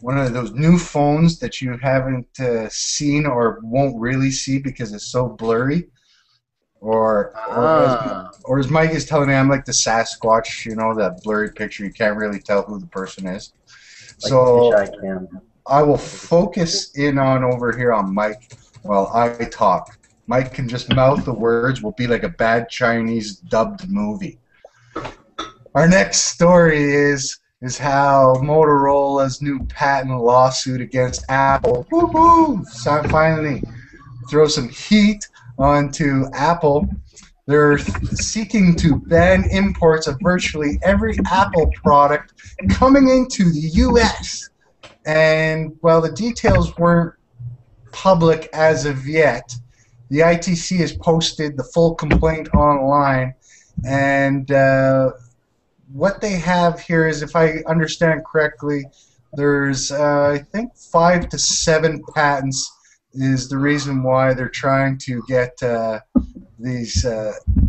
one of those new phones that you haven't seen or won't really see because it's so blurry. Or as Mike is telling me, I'm like the Sasquatch, you know, that blurry picture. You can't really tell who the person is. Like so I will focus in on over here on Mike while I talk. Mike can just mouth the words. Will be like a bad Chinese dubbed movie. Our next story is how Motorola's new patent lawsuit against Apple. Woo-hoo! So finally, throw some heat onto Apple. They're seeking to ban imports of virtually every Apple product coming into the U.S. And while the details weren't public as of yet, the ITC has posted the full complaint online, and what they have here is, if I understand correctly, there's I think 5 to 7 patents is the reason why they're trying to get these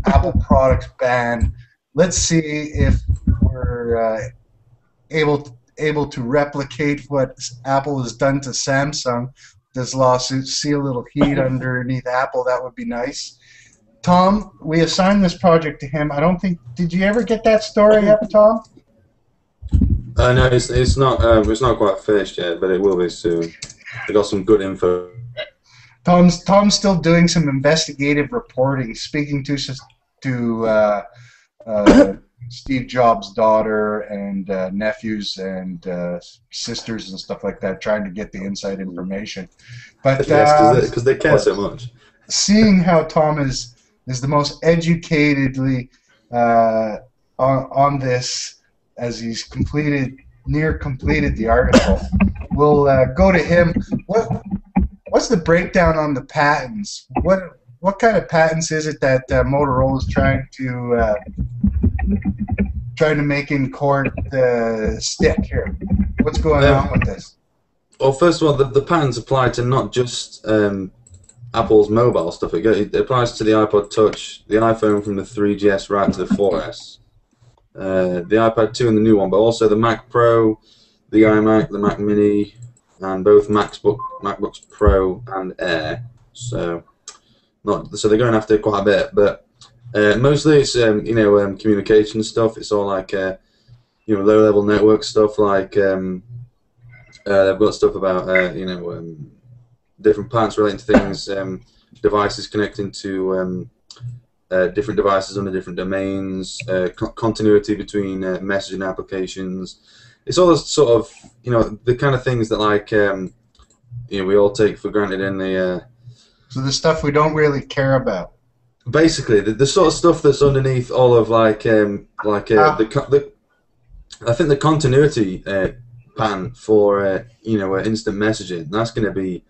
Apple products banned. Let's see if we're able to replicate what Apple has done to Samsung. This lawsuit, see a little heat underneath Apple, that would be nice. Tom, we assigned this project to him. I don't think, did you ever get that story up, Tom? No, it's not quite finished yet, but it will be soon. We got some good info. Tom's still doing some investigative reporting, speaking to Steve Jobs' daughter and nephews and sisters and stuff like that, trying to get the inside information. But yes, because they care so much. Seeing how Tom is the most educatedly on this, as he's near completed the article, we'll go to him. What's the breakdown on the patents? What kind of patents is it that Motorola is trying to make in court stick here? What's going on with this? Well, first of all, the patents apply to not just Apple's mobile stuff. It applies to the iPod Touch, the iPhone from the 3GS right to the 4S, the iPad 2 and the new one, but also the Mac Pro, the iMac, the Mac Mini, and both MacBooks Pro and Air. So they're going after quite a bit, but mostly it's communication stuff. It's all like you know, low-level network stuff like they've got stuff about you know, different patents relating to things, devices connecting to different devices under different domains, continuity between messaging applications. It's all those sort of, you know, the kind of things that, like, you know, we all take for granted in the. So the stuff we don't really care about. Basically, the sort of stuff that's underneath all of, like, I think the continuity patent for you know, instant messaging. That's going to be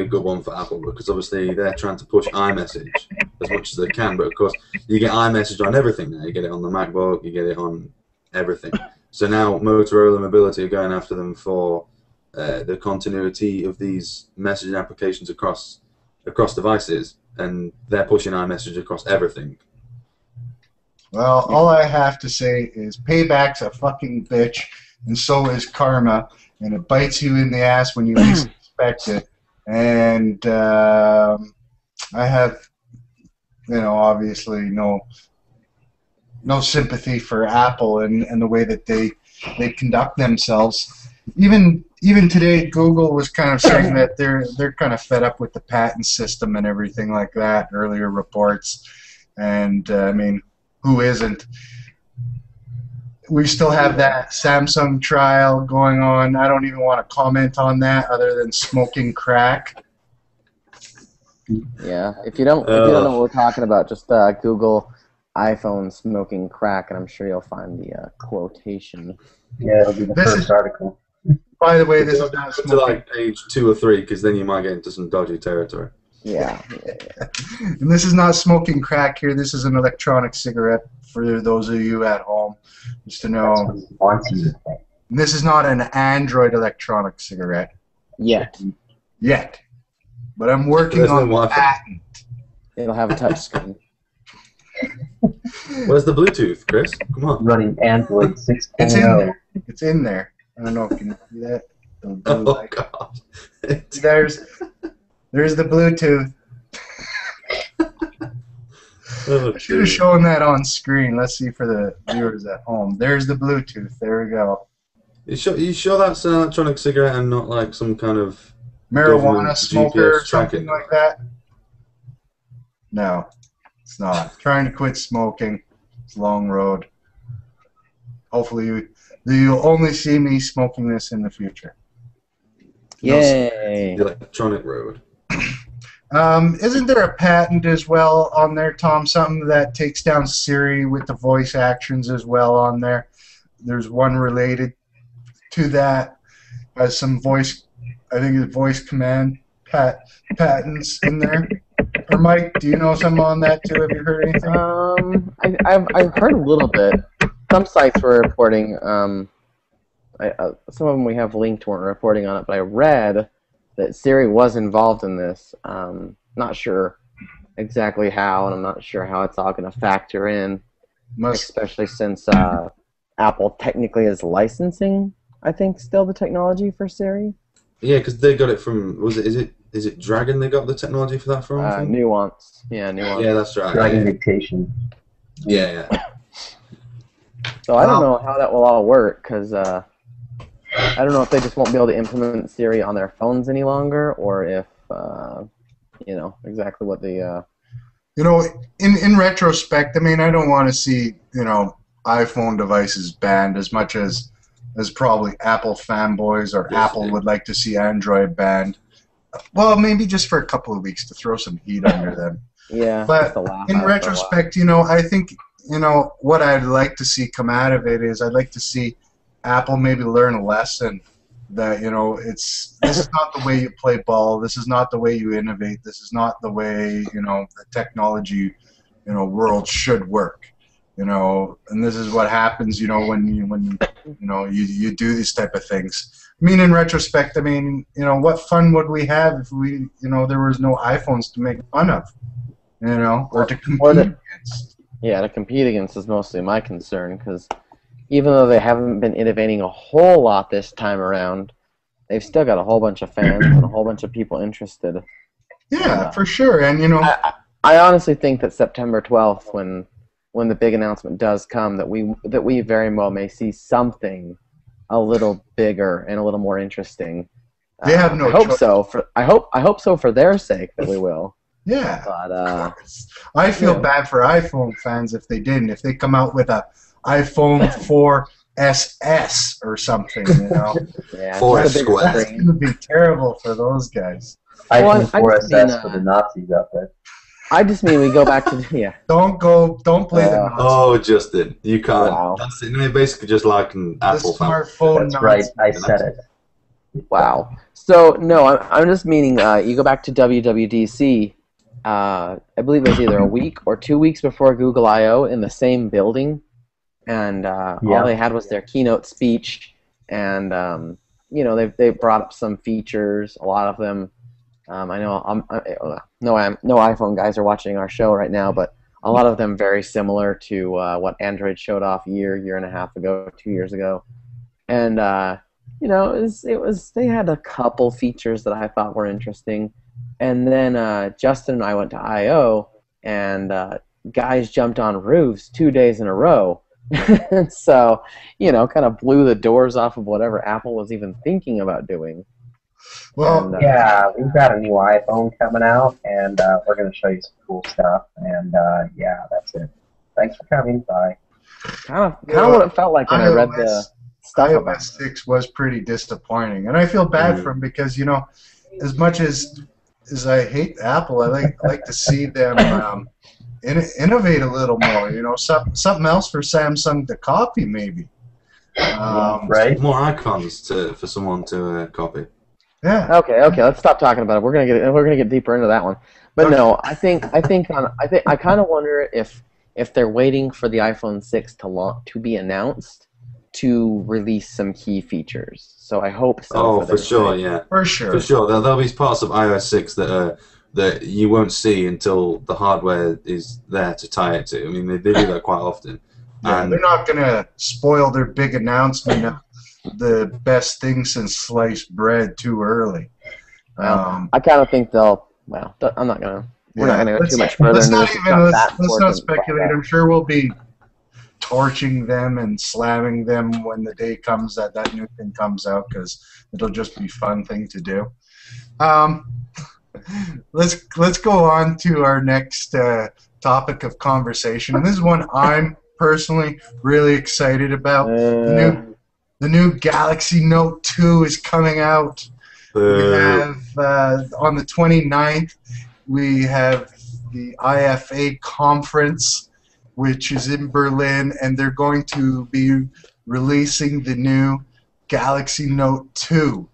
a good one for Apple, because obviously they're trying to push iMessage as much as they can. But of course, you get iMessage on everything now. You get it on the MacBook. You get it on everything. So now Motorola and Mobility are going after them for the continuity of these messaging applications across devices, and they're pushing iMessage across everything. Well, all I have to say is payback's a fucking bitch, and so is karma, and it bites you in the ass when you least expect it. And I have, you know, obviously no sympathy for Apple and the way that they conduct themselves. Even today, Google was kind of saying that they're kind of fed up with the patent system and everything like that. Earlier reports, and I mean, who isn't? We still have that Samsung trial going on. I don't even want to comment on that, other than smoking crack. Yeah, if you don't know what we're talking about, just Google iPhone smoking crack, and I'm sure you'll find the quotation. Yeah, it'll be the first article. By the way, this is not to like page 2 or 3, because then you might get into some dodgy territory. Yeah. And this is not smoking crack here. This is an electronic cigarette for those of you at home, just to know. And this is not an Android electronic cigarette. Yet. But I'm working on the patent. It'll have a touch screen. Where's the Bluetooth, Chris? Come on. Running Android 6.0. It's in there. I don't know if you can do that. God. There's the Bluetooth. I should have shown that on screen. Let's see for the viewers at home. There's the Bluetooth. There we go. You sure that's an electronic cigarette and not like some kind of marijuana smoker or something like that? No, it's not. Trying to quit smoking. It's a long road. Hopefully you'll only see me smoking this in the future. Yay! The electronic road. Isn't there a patent as well on there, Tom? Something that takes down Siri with the voice actions as well on there. There's one related to that. Some voice, I think it's voice command patents in there. Or Mike, do you know something on that too? Have you heard anything? I've heard a little bit. Some sites were reporting. Some of them we have linked weren't reporting on it, but I read that Siri was involved in this. Not sure exactly how, and I'm not sure how it's all going to factor in, especially since Apple technically is licensing, I think, still the technology for Siri. Yeah, because they got it from, is it Dragon they got the technology for that from? Nuance. Yeah, Nuance. Yeah, that's right. Dragon Dictation. Yeah. So I don't know how that will all work, because I don't know if they just won't be able to implement Siri on their phones any longer, or if you know exactly what the you know, in retrospect, I mean, I don't want to see, you know, iPhone devices banned as much as probably Apple fanboys or Apple would like to see Android banned. Well, maybe just for a couple of weeks to throw some heat under them. Yeah. But in retrospect, you know, I think, you know, what I'd like to see come out of it is I'd like to see Apple maybe learn a lesson that, you know, this is not the way you play ball, this is not the way you innovate, this is not the way, you know, the technology, you know, world should work, you know, and this is what happens, you know, when you do these type of things. I mean, in retrospect, I mean, you know, what fun would we have if we, you know, there was no iPhones to make fun of, you know, or to compete against. Yeah, to compete against is mostly my concern, because even though they haven't been innovating a whole lot this time around, they've still got a whole bunch of fans and a whole bunch of people interested. Yeah, for sure. And you know, I honestly think that September 12th, when when the big announcement does come, that we very well may see something a little bigger and a little more interesting. They have no choice. I hope so for their sake that we will. Yeah, but, of course. I feel bad for iPhone fans if they didn't. If they come out with a iPhone 4SS or something, you know, that's going to be terrible for those guys. iPhone 4SS for the Nazis out there. I just mean we go back to the, Don't play the Nazis. Oh, Justin, you can't. Wow. That's it. I mean, basically just like an Apple smartphone. That's right. I said it. Wow. So no, I'm just meaning you go back to WWDC. I believe it was either a week or 2 weeks before Google I/O in the same building, and all they had was their keynote speech, and you know, they brought up some features, a lot of them. I know no iPhone guys are watching our show right now, but a lot of them very similar to what Android showed off year and a half ago, 2 years ago, and. You know, they had a couple features that I thought were interesting, and then Justin and I went to I/O, and guys jumped on roofs 2 days in a row, and so you know, kind of blew the doors off of whatever Apple was even thinking about doing. Well, and, yeah, we've got a new iPhone coming out, and we're going to show you some cool stuff, and yeah, that's it. Thanks for coming. Bye. Kind of what it felt like when I read the. iOS 6 was pretty disappointing, and I feel bad for them because, you know, as much as I hate Apple, I like to see them innovate a little more. You know, something else for Samsung to copy, maybe. Right? More icons for someone to copy. Yeah. Okay. Let's stop talking about it. We're gonna get deeper into that one. But no, I think I kind of wonder if they're waiting for the iPhone 6 to be announced. To release some key features, so I hope so. Oh, for sure, yeah, for sure. There'll be parts of iOS 6 that you won't see until the hardware is there to tie it to. I mean, they do that quite often. Yeah, and they're not gonna spoil their big announcement of the best thing since sliced bread too early. I kind of think they'll. Well, I'm not gonna. We're not gonna go too much further. Let's not speculate. I'm sure we'll be. Torching them and slamming them when the day comes that new thing comes out, because it'll just be a fun thing to do. Let's go on to our next topic of conversation, and this is one I'm personally really excited about. The new Galaxy Note 2 is coming out. We have on the 29th. We have the IFA conference. Which is in Berlin, and they're going to be releasing the new Galaxy Note 2.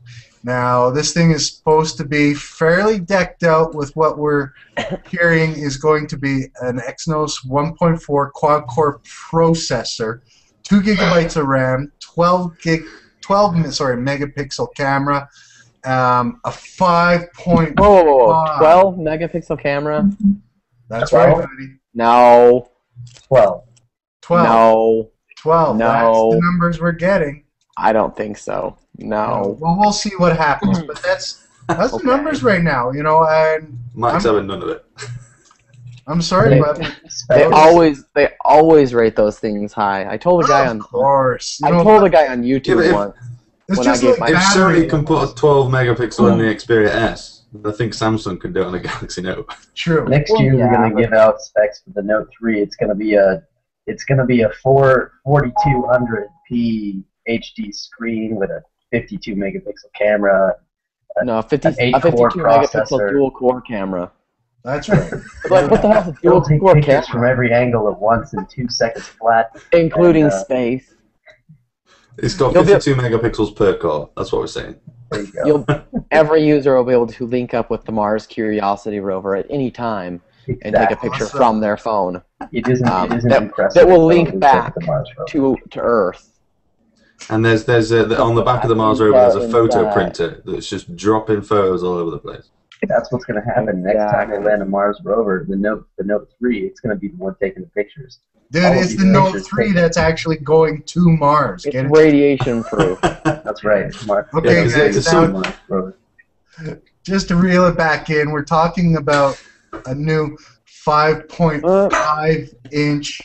Now, this thing is supposed to be fairly decked out with what we're hearing is going to be an Exynos 1.4 quad-core processor, 2 gigabytes of RAM, 12 megapixel camera, a 5.5... Whoa, 12 megapixel camera? That's right, buddy. No. 12. No. 12. No. That's the numbers we're getting. I don't think so. No. Well, we'll see what happens, but that's the numbers right now. You know, and Mike's having none of it. I'm sorry, but they always rate those things high. I told a guy on. Of course. I told a guy on YouTube once. If Sony can put a 12 megapixel in the Xperia S. I think Samsung can do it on the Galaxy Note. True. Next year we're going to give out specs for the Note 3. It's going to be a 4200p HD screen with a 52 megapixel camera. A 52 megapixel dual core camera. That's right. Like, what the hell is a dual core camera? From every angle at once in 2 seconds flat, including space. It's got 52 megapixels per core. That's what we're saying. Every user will be able to link up with the Mars Curiosity rover at any time and take a picture from their phone. It will link back to Earth. And there's on the back of the Mars rover there's a photo printer that's just dropping photos all over the place. That's what's going to happen next time they land a Mars rover. The Note 3, it's going to be the one taking the pictures. Dude, it's the Note 3 that's actually going to Mars. It's radiation proof. That's right. Okay, guys, now, just to reel it back in, we're talking about a new 5.5-inch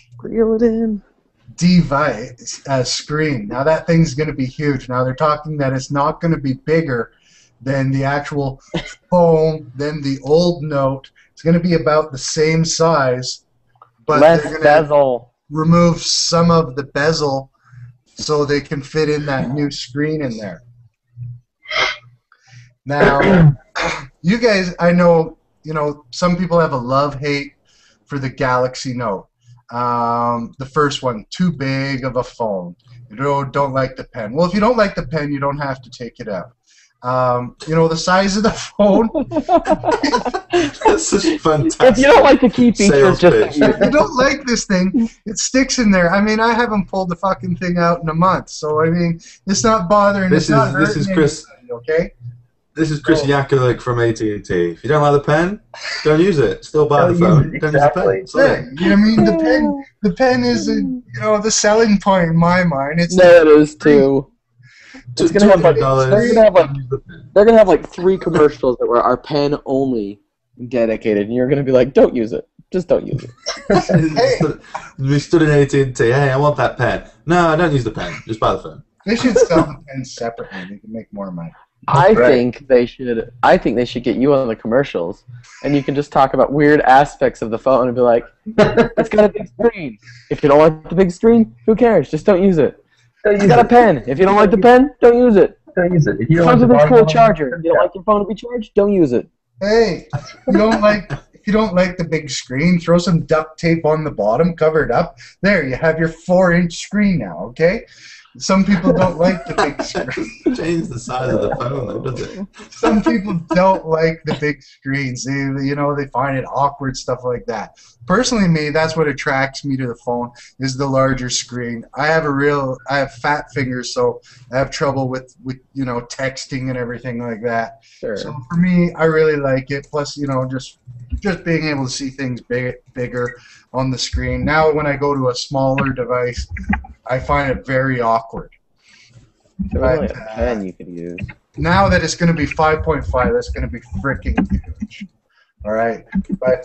device screen. Now that thing's going to be huge. Now they're talking that it's not going to be bigger than the actual phone, than the old Note. It's going to be about the same size, but less bezel. Remove some of the bezel so they can fit in that new screen in there. Now, you guys, I know, you know, some people have a love-hate for the Galaxy Note. The first one, too big of a phone. You don't like the pen. Well, if you don't like the pen, you don't have to take it out. You know, the size of the phone. This is fantastic. If you don't like the key features, just if you don't like this thing, it sticks in there. I mean, I haven't pulled the fucking thing out in a month, so I mean, it's not bothering. This is Chris. Okay. This is Chris Yakulik from AT&T. If you don't like the pen, don't use it. Still buy the phone. Don't use the pen. Yeah, I mean, the pen is, you know, the selling point in my mind. It's that is too. It's gonna have like, they're gonna have like three commercials that were our pen only dedicated, and you're gonna be like, don't use it, just don't use it. Hey. We stood in AT&T. Hey, I want that pen. No, I don't use the pen. Just buy the phone. They should sell the pen separately. They can make more money. I think they should get you on the commercials, and you can just talk about weird aspects of the phone and be like, it's got a big screen. If you don't like the big screen, who cares? Just don't use it. You got a pen. If you don't like the pen, don't use it. Don't use it. If you don't like the phone charger, if you don't like your phone to be charged, don't use it. Hey, you don't like, if you don't like the big screen, throw some duct tape on the bottom, cover it up. There, you have your 4-inch screen now, okay? Some people don't like the big screen. Change the size of the phone, does it? Some people don't like the big screens. They, you know, they find it awkward, stuff like that. Personally, me, that's what attracts me to the phone is the larger screen. I have fat fingers, so I have trouble with you know, texting and everything like that. Sure. So for me, I really like it. Plus, you know, just being able to see things bigger on the screen. Now, when I go to a smaller device, I find it very awkward. But, you could use. Now that it's going to be 5.5, that's going to be freaking huge. All right, but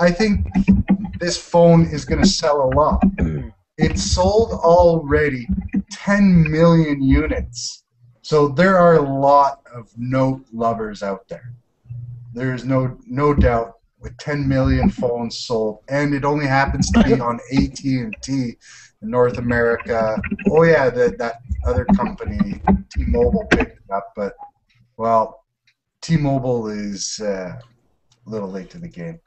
I think this phone is going to sell a lot. It sold already 10 million units, so there are a lot of Note lovers out there. There is no doubt. With 10 million phones sold, and it only happens to be on AT&T in North America. Oh yeah, that other company, T-Mobile, picked it up, but well, T-Mobile is a little late to the game.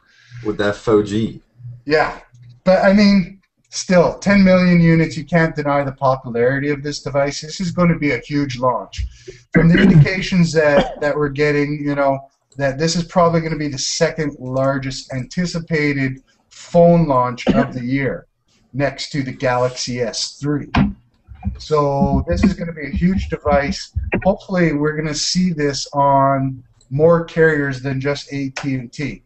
With that 4G. Yeah, but I mean, still, 10 million units, you can't deny the popularity of this device. This is going to be a huge launch. From the indications that we're getting, you know, that this is probably going to be the second largest anticipated phone launch of the year, next to the Galaxy S3. So this is going to be a huge device. Hopefully we're going to see this on more carriers than just AT&T.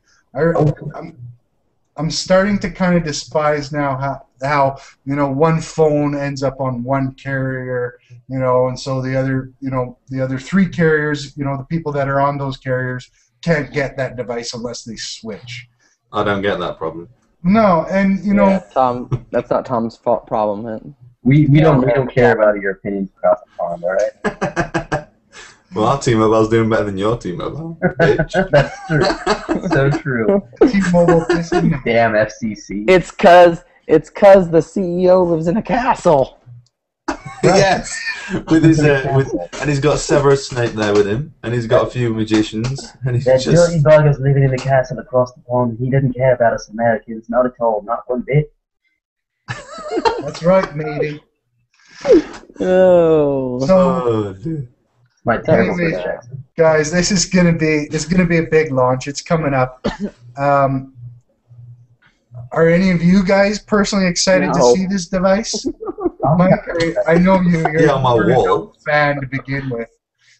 I'm starting to kind of despise now how you know, one phone ends up on one carrier, you know, and so the other three carriers, you know, the people that are on those carriers can't get that device unless they switch. I don't get that problem. No, and you know, Tom, that's not Tom's fault problem. Man. We don't care about your opinions across the pond, all right? Well, our T-Mobile's doing better than your T-Mobile. That's true. So true. T-Mobile, damn FCC. It's 'cause the CEO lives in a castle. Yes, with his and he's got Severus Snape there with him, and he's got a few magicians, and he's that just. That dog is living in the castle across the pond. He doesn't care about us Americans, not at all, not one bit. That's right, matey. Oh. So, dude. Anyways, guys, this is gonna be a big launch. It's coming up. Are any of you guys personally excited to see this device? Mike, I know you're a fan to begin with.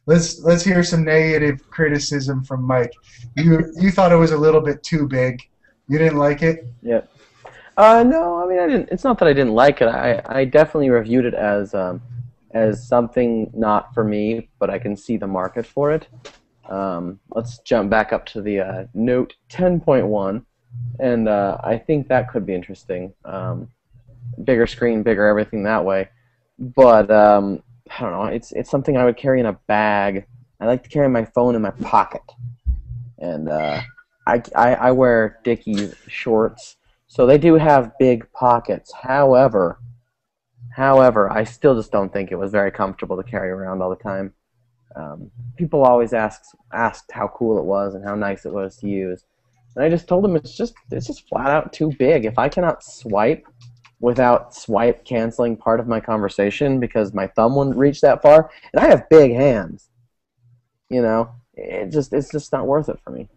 Let's hear some negative criticism from Mike. You thought it was a little bit too big. You didn't like it? Yeah. No, I mean I didn't. It's not that I didn't like it. I definitely reviewed it as something not for me, but I can see the market for it. Let's jump back up to the Note 10.1, And I think that could be interesting. Bigger screen, bigger everything that way. But I don't know. It's something I would carry in a bag. I like to carry my phone in my pocket. And I wear Dickies shorts, so they do have big pockets. However, I still just don't think it was very comfortable to carry around all the time. People always asked how cool it was and how nice it was to use, and I just told them it's just flat out too big. If I cannot swipe without swipe canceling part of my conversation because my thumb wouldn't reach that far, and I have big hands, you know, it's just not worth it for me.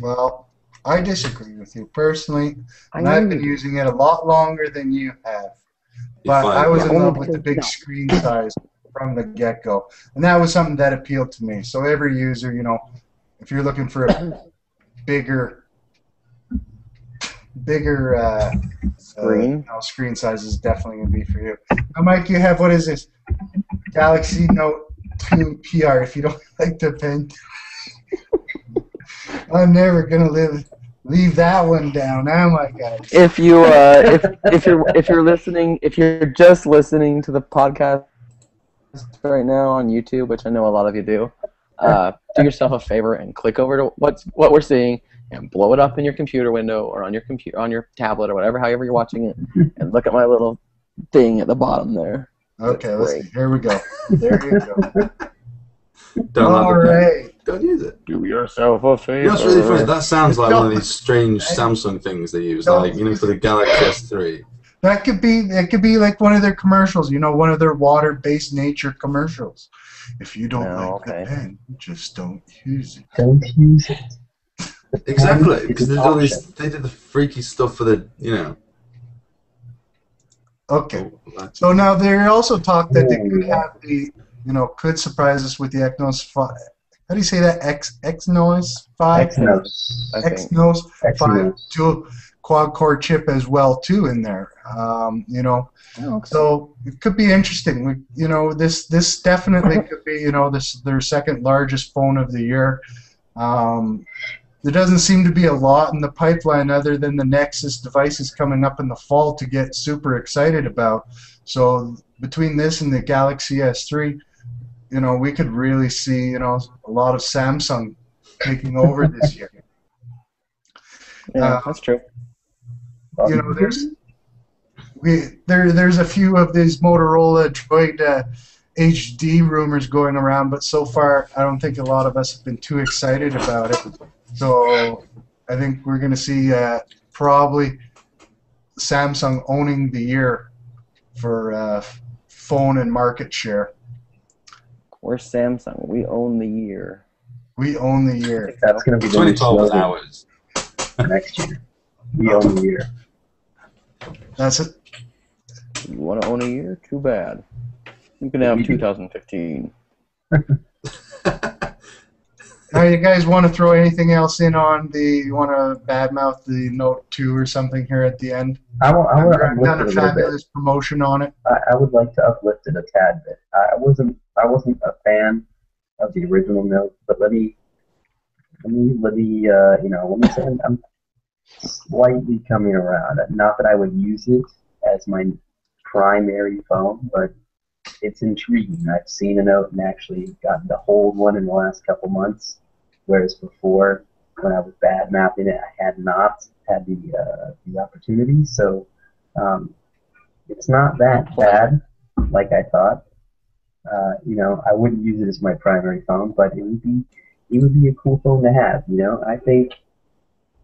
Well, I disagree with you personally, and I've been using it a lot longer than you have. But I was in love with the big screen size from the get-go, and that was something that appealed to me. So every user, you know, if you're looking for a bigger screen, you know, screen size is definitely going to be for you. Now, Mike, you have, what is this, Galaxy Note 2 PR, if you don't like the pen. I'm never gonna leave that one down, am I, guys? If you if you're listening, if you're just listening to the podcast right now on YouTube, which I know a lot of you do, do yourself a favor and click over to what we're seeing and blow it up in your computer window or on your computer, on your tablet or whatever, however you're watching it, and look at my little thing at the bottom there. Okay, let's see. Here we go. There you go. Don't all right. Don't use it. Do yourself a favor. That's really funny. That sounds like one of these strange Samsung things they use, like, you know, for the Galaxy S3. That could be like one of their commercials, you know, one of their water-based nature commercials. If you don't like the pen, just don't use it. Don't use it. Exactly, because they did the freaky stuff for the, you know. Okay. So now they also talked that they could have the, you know, could surprise us with the Exynos 5. How do you say that? Exynos 5? Exynos 5 dual quad-core chip as well, too, in there. You know, so it could be interesting. We, you know, this definitely could be, you know, their second largest phone of the year. There doesn't seem to be a lot in the pipeline other than the Nexus devices coming up in the fall to get super excited about. So between this and the Galaxy S3, you know, we could really see, you know, a lot of Samsung taking over this year. Yeah, that's true. You know, there's a few of these Motorola Droid HD rumors going around, but so far I don't think a lot of us have been too excited about it. So I think we're going to see probably Samsung owning the year for phone and market share. We're Samsung. We own the year. We own the year. I think that's going to be 2012 was ours. Next year. We own the year. That's it. You want to own a year? Too bad. You can have 2015. Now, you guys want to throw anything else in on the? You want to badmouth the Note 2 or something here at the end? I've done a fabulous promotion on it. I would like to uplift it a tad bit. I wasn't a fan of the original Note, but let me you know, let me say I'm slightly coming around. Not that I would use it as my primary phone, but it's intriguing. I've seen a Note and actually gotten to hold one in the last couple months, whereas before, when I was bad mapping it, I had not had the opportunity. So it's not that bad, like I thought. You know, I wouldn't use it as my primary phone, but it would be a cool phone to have. You know, I think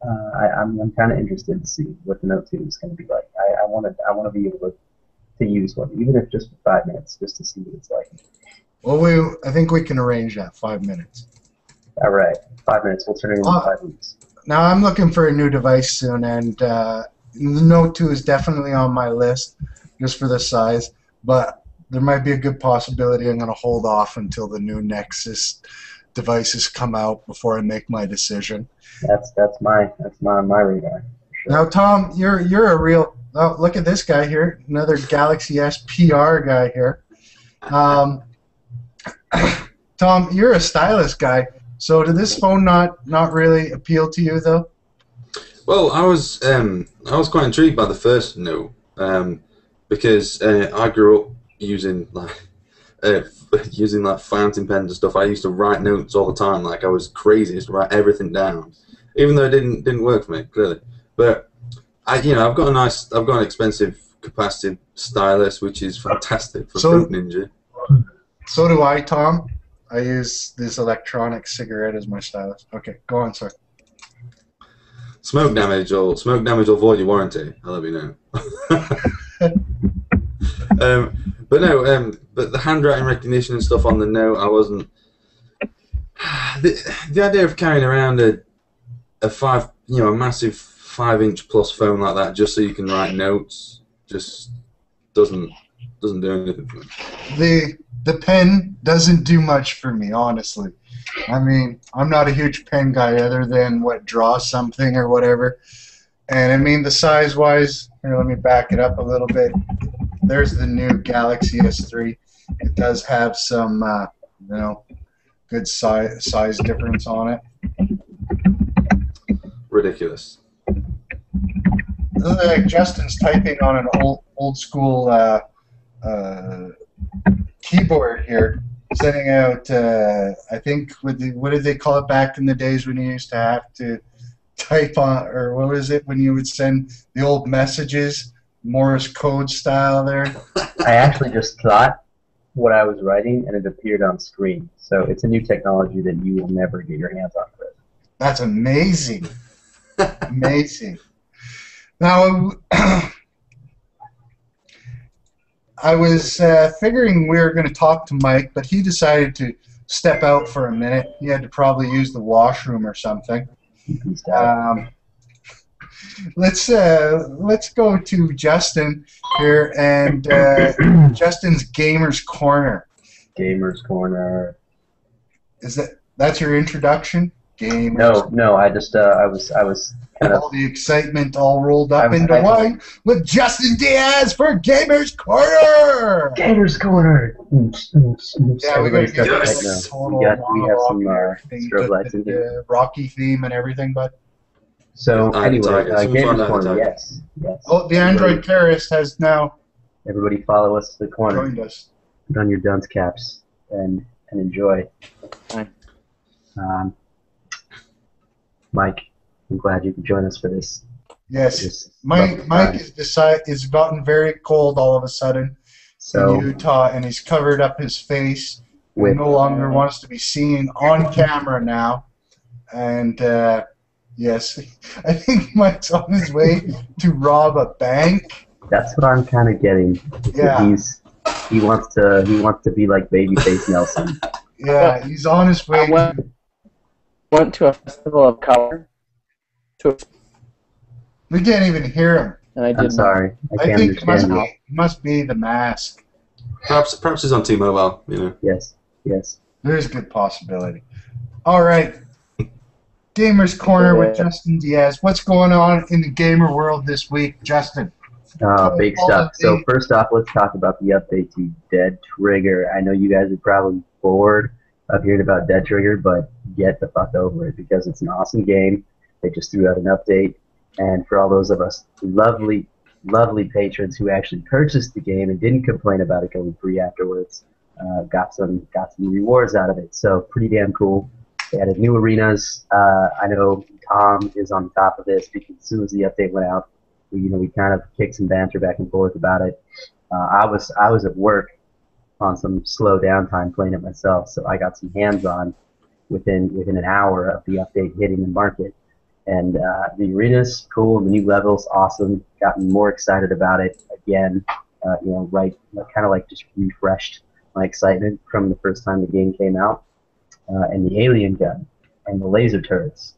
I'm kind of interested to see what the Note 2 is going to be like. I want to be able to use one, even if just for 5 minutes, just to see what it's like. Well, I think we can arrange that, 5 minutes. All right, 5 minutes. We'll turn it in 5 weeks. Now I'm looking for a new device soon, and the Note 2 is definitely on my list, just for the size, but there might be a good possibility I'm going to hold off until the new Nexus devices come out before I make my decision. That's my radar. Sure. Now, Tom, you're a real. Oh, look at this guy here, another Galaxy S PR guy here. Tom, you're a stylist guy, so did this phone not really appeal to you though? Well, I was quite intrigued by the first Note because I grew up using like fountain pens and stuff. I used to write notes all the time, like I was crazy. I used to write everything down, even though it didn't work for me clearly. But I've got an expensive capacitive stylus, which is fantastic for Fruit Ninja. So do I, Tom. I use this electronic cigarette as my stylus. Okay, go on, sir. Smoke damage will void your warranty. I'll let you know. But the handwriting recognition and stuff on the Note, I wasn't. The idea of carrying around a massive 5-inch+ phone like that just so you can write notes just doesn't do anything for me. The pen doesn't do much for me, honestly. I mean, I'm not a huge pen guy other than what draws something or whatever. And I mean, the size-wise, here, let me back it up a little bit. There's the new Galaxy S3. It does have some, good size difference on it. Ridiculous. Like Justin's typing on an old school keyboard here, sending out. I think what did they call it back in the days when you used to have to type on, or what was it when you would send the old messages, Morse code style there? I actually just thought what I was writing, and it appeared on screen. So it's a new technology that you will never get your hands on. That's amazing. Amazing. Now, I was figuring we were going to talk to Mike, but he decided to step out for a minute. He had to probably use the washroom or something. Let's go to Justin here and Justin's Gamer's Corner. Gamer's Corner. Is that's your introduction? Gamer's Corner. No, I just I was kind of all the excitement all rolled up into one with Justin Diaz for Gamer's Corner. Gamer's Corner. Yeah, we're going to get a total Rocky theme and everything, but. So anyway, Gamer's Corner, yes. Oh, the Android terrorist has now. Everybody follow us to the corner. Joined us. Put on your dunce caps and enjoy. Mike, I'm glad you could join us for this. Yes, Mike is gotten very cold all of a sudden in Utah, and he's covered up his face. He no longer wants to be seen on camera now, and yes, I think Mike's on his way to rob a bank. That's what I'm kind of getting. Yeah, he wants to be like Babyface Nelson. Yeah, he's on his way. Went to a festival of color. We can't even hear him. And I'm sorry. I think it must be the mask. Perhaps it's on T-Mobile. You know. Yes. There is a good possibility. All right. Gamer's Corner with Justin Diaz. What's going on in the gamer world this week, Justin? Big stuff. So first off, let's talk about the update to Dead Trigger. I know you guys are probably bored of hearing about Dead Trigger, but get the fuck over it because it's an awesome game. They just threw out an update, and for all those of us lovely, lovely patrons who actually purchased the game and didn't complain about it going free afterwards, got some rewards out of it. So pretty damn cool. They added new arenas. I know Tom is on top of this because as soon as the update went out, we kind of kicked some banter back and forth about it. I was at work on some slow downtime playing it myself, so I got some hands-on within an hour of the update hitting the market. And the arena's cool, the new level's awesome, gotten more excited about it again, kind of like just refreshed my excitement from the first time the game came out. And the alien gun, and the laser turrets.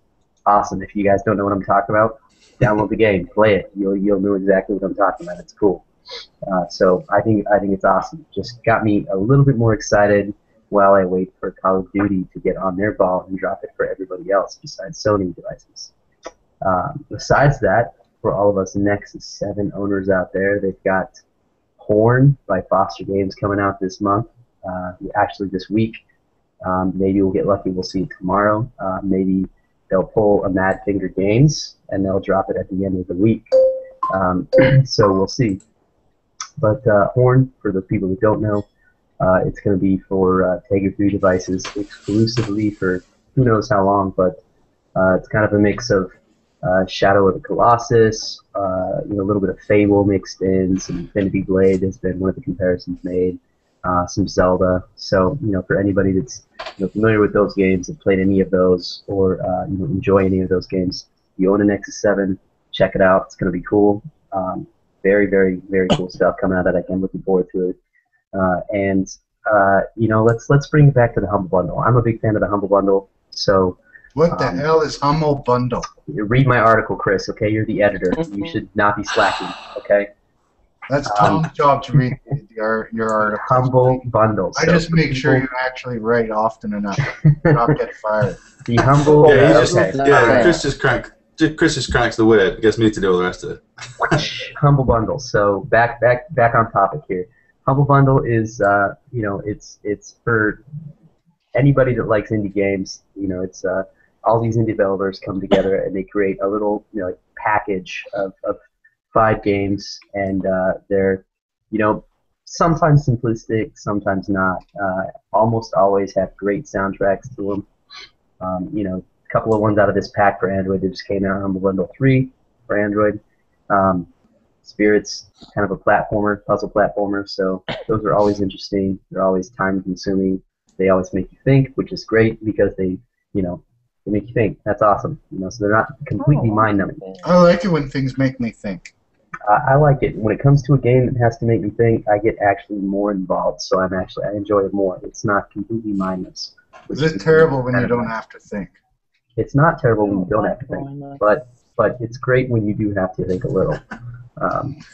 Awesome. If you guys don't know what I'm talking about, download the game, play it. You'll know exactly what I'm talking about. It's cool. So I think it's awesome. Just got me a little bit more excited while I wait for Call of Duty to get on their ball and drop it for everybody else besides Sony devices. Besides that, for all of us Nexus 7 owners out there, they've got Horn by Foster Games coming out this month, actually this week. Maybe we'll get lucky, we'll see it tomorrow. Maybe They'll pull a Mad Finger Games, and they'll drop it at the end of the week. So we'll see. But Horn, for those people who don't know, it's going to be for Tegra 3 devices exclusively for who knows how long, but it's kind of a mix of Shadow of the Colossus, you know, a little bit of Fable mixed in, some Infinity Blade has been one of the comparisons made, some Zelda. So, you know, for anybody that's familiar with those games and played any of those or you know, enjoy any of those games, you own a Nexus 7, check it out. It's going to be cool. Very, very, very cool stuff coming out of that. I'm looking forward to it. You know, let's bring it back to the Humble Bundle. I'm a big fan of the Humble Bundle, so... What the hell is Humble Bundle? Read my article, Chris, okay? You're the editor. You should not be slacking, okay? That's Tom's job to read your article. Humble Bundle. I so just make people... sure you actually write often enough. Not get fired. The Humble... Yeah, Chris just cracks the word. Gets me to do all the rest of it. Humble Bundle. So back on topic here. Humble Bundle is, you know, it's for anybody that likes indie games. You know, it's all these indie developers come together and they create a little, you know, like package of 5 games, and they're, you know, sometimes simplistic, sometimes not. Almost always have great soundtracks to them. You know, a couple of ones out of this pack for Android that just came out, Humble Bundle 3 for Android. Spirit's kind of a platformer, puzzle platformer, so those are always interesting. They're always time-consuming. They always make you think, which is great because they, you know, they make you think. That's awesome. You know, so they're not completely mind-numbing. I like it when things make me think. I like it. When it comes to a game that has to make me think, I get actually more involved, so I enjoy it more. It's not completely mindless. Is it terrible when you don't have to think? It's not terrible when you don't have to think, but it's great when you do have to think a little.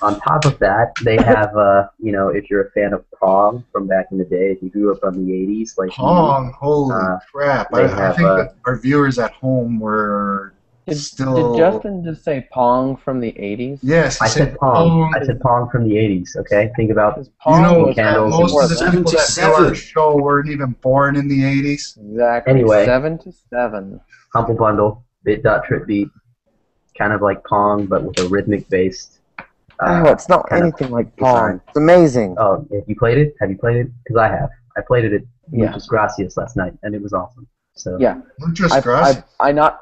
On top of that, they have, you know, if you're a fan of Pong from back in the day, if you grew up on the 80s, like Pong, me, holy crap! I think that our viewers at home were still. Did Justin just say Pong from the 80s? Yes, I said Pong. I said Pong from the 80s. Okay, think about Pong, you know, candles. Most of the people that saw our show weren't even born in the 80s. Exactly. Anyway, 7 to 7. Humble Bundle, bit.tripbeat, kind of like Pong, but with a rhythmic based. No, it's not anything like Pong. It's amazing. Oh, have you played it? Have you played it? Because I have. I played it at Muchas Gracias last night, and it was awesome. So yeah, Muchas Gracias. I not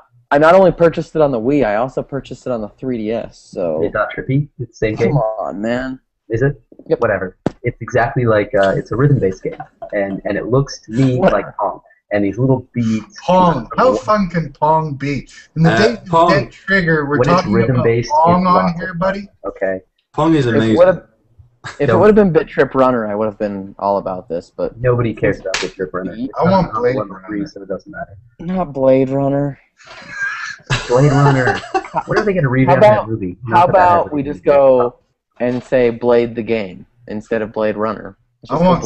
only purchased it on the Wii, I also purchased it on the 3DS. So it's not trippy. It's the same game. Come on, man. Is it? Yep. Whatever. It's exactly like it's a rhythm-based game, and it looks to me like Pong. And these little beats. Pong. How fun can Pong be? In the day-to-day trigger, we're talking about Pong on here, buddy. Okay. Pong is amazing. If it would have been Bit Trip Runner, I would have been all about this, but nobody cares about Bit Trip Runner. I want Blade Runner, so it doesn't matter. Not Blade Runner. Blade Runner. What are they going to revamp that movie? How about we just go and say Blade the Game instead of Blade Runner? Speaking of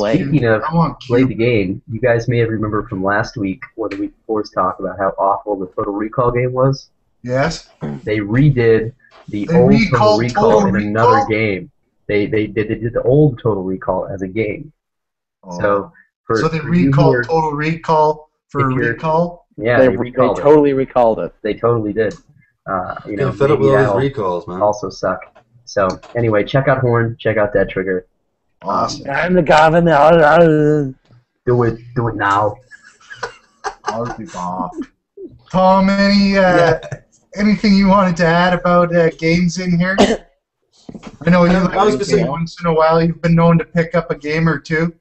Blade the Game, you guys may have remembered from last week or the week before's talk about how awful the Total Recall game was. Yes. They redid the old Total Recall in another game. They did the old Total Recall as a game. Oh. So they recalled Total Recall for a recall? Yeah, they totally recalled it. They totally did. You know, fed up with all those recalls, man. Also suck. So anyway, check out Horn, check out Dead Trigger. Awesome. I'm the governor. Do it now. I'll be off. Tom, anything you wanted to add about games in here? I know you once in a while you've been known to pick up a game or two.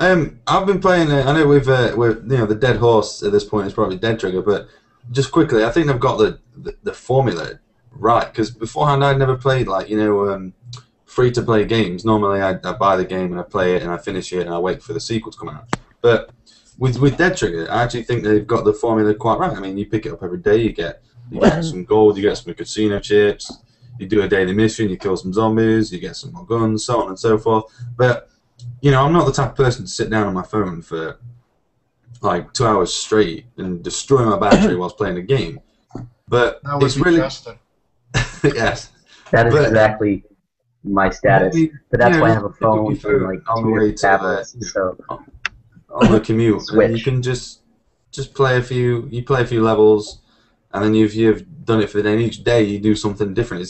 I've been playing. I know with the dead horse at this point is probably Dead Trigger, but just quickly, I think they've got the formula right, because beforehand I'd never played free-to-play games. Normally I buy the game and I play it and I finish it and I wait for the sequel to come out. But with Dead Trigger, I actually think they've got the formula quite right. I mean, you pick it up every day, you get some gold, you get some casino chips, you do a daily mission, you kill some zombies, you get some more guns, so on and so forth. But, you know, I'm not the type of person to sit down on my phone for like 2 hours straight and destroy my battery whilst playing a game. But that was really... Yes. That is exactly... my status, but that's why I have a phone and like two tablets. So on the commute, and you can just just play a few. You play a few levels, and then you've done it for the day. And each day you do something different.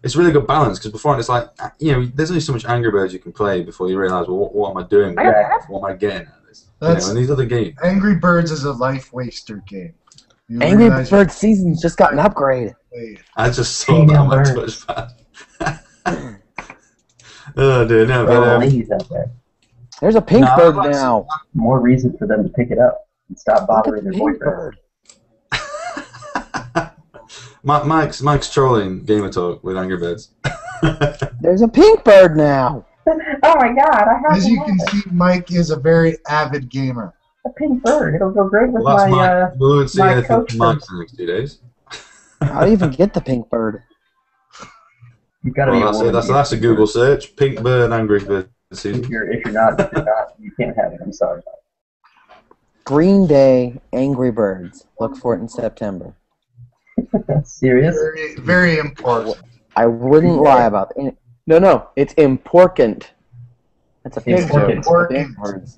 It's really good balance, because before it's like, you know, there's only so much Angry Birds you can play before you realise, well, what am I doing? What am I getting at this? You know, these other games. Angry Birds is a life waster game. You Angry Birds Seasons just got an upgrade. I just saw that on my touchpad. Oh dear, no. Ladies out there. There's a pink bird now. More reason for them to pick it up and stop bothering their boyfriend. Mike's trolling Gamer Talk with Angry Birds. There's a pink bird now. Oh my God! As you can see, Mike is a very avid gamer. A pink bird. It'll go great with my coach. Mike's in the next 2 days. How do you even get the pink bird? You gotta that's a Google search. Pink bird, Angry Bird. If you're not, you can't have it. I'm sorry. Green Day, Angry Birds. Look for it in September. Serious? Very, very important. I wouldn't lie about it. No, it's important. That's a important word.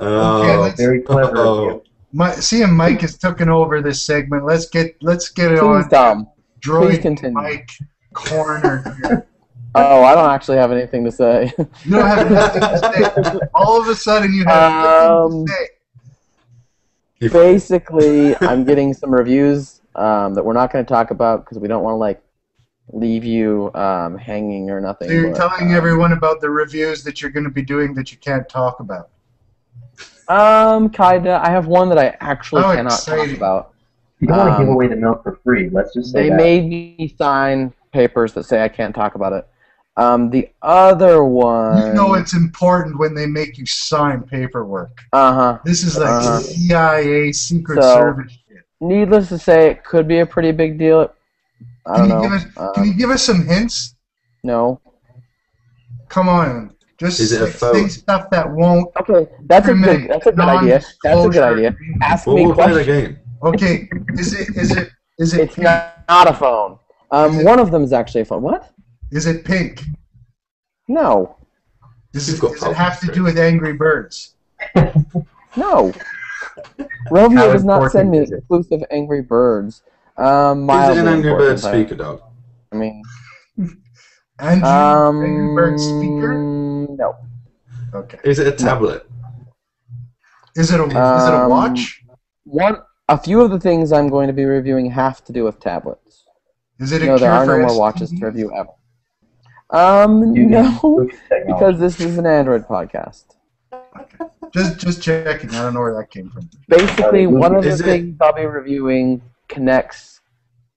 Okay, very clever. Seeing Mike has taken over this segment. Let's get it on. Droid Mike corner here. Oh, I don't actually have anything to say. You don't have nothing to say. All of a sudden, you have nothing to say. Basically, I'm getting some reviews that we're not going to talk about because we don't want to leave you hanging or nothing. So you're telling everyone about the reviews that you're going to be doing that you can't talk about. Kinda. I have one that I actually cannot talk about. You don't want to give away the milk for free. Let's just say they made me sign papers that say I can't talk about it. The other one... You know it's important when they make you sign paperwork. Uh-huh. This is like CIA Secret Service shit. Needless to say, it could be a pretty big deal. Can you give us some hints? No. Come on. Just say stuff that won't... Okay, that's a good idea. That's a good idea. Ask me questions. Okay, is it It's not a phone. One of them is actually a phone. What? Is it pink? No. Does it have to do with Angry Birds? No. Romeo does not send me exclusive Angry Birds. Is it an Angry Birds speaker, dog? I mean... Angry Birds speaker? No. Okay. Is it a tablet? Is it a watch? A few of the things I'm going to be reviewing have to do with tablets. Is it there are no more watches to review ever. No, because this is an Android podcast. Okay. Just checking. I don't know where that came from. Basically, one of the things I'll be reviewing connects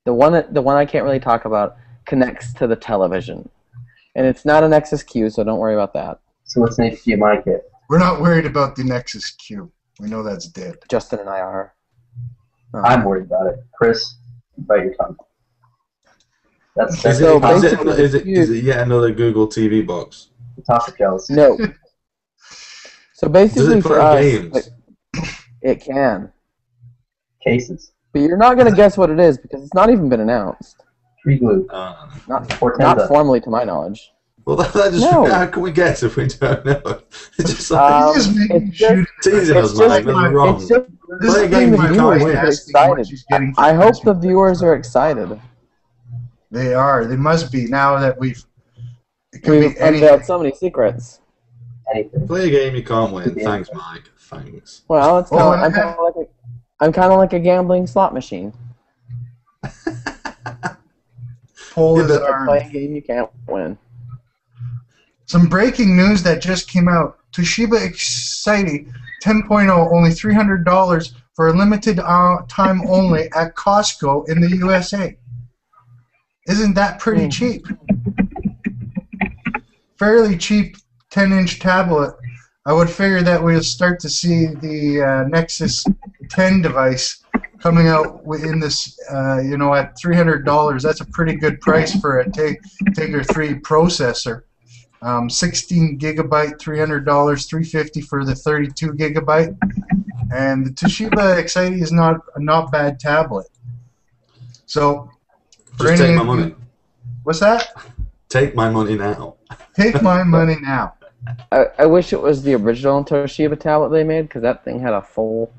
the one I can't really talk about connects to the television, and it's not a Nexus Q, so don't worry about that. So what's an HDMI kit? We're not worried about the Nexus Q. We know that's dead. Justin and I are. I'm worried about it. Chris, bite your tongue. Is it yet another Google TV box? No. So basically, for us, it can. Cases. But you're not going to guess what it is because it's not even been announced. Tree glue. Not formally, to my knowledge. Well, how can we guess if we don't know? It's just like I hope the viewers are excited. They are. They must be now that we've unveiled so many secrets. Anything. Play a game you can't win. Thanks, Mike. Thanks. Well, I'm kind of like a gambling slot machine. Play a game you can't win. Some breaking news that just came out: Toshiba Exynos 10.0 only $300 for a limited time only at Costco in the USA. Isn't that pretty cheap? Fairly cheap 10-inch tablet. I would figure that we'll start to see the Nexus 10 device coming out within this, you know, at $300. That's a pretty good price for a Tiger 3 processor. 16 gigabyte, $300, $350 for the 32 gigabyte, and the Toshiba Exynos is not a not bad tablet. So. Just take my money. What's that? Take my money now. Take my money now. I wish it was the original Toshiba tablet they made because that thing had a full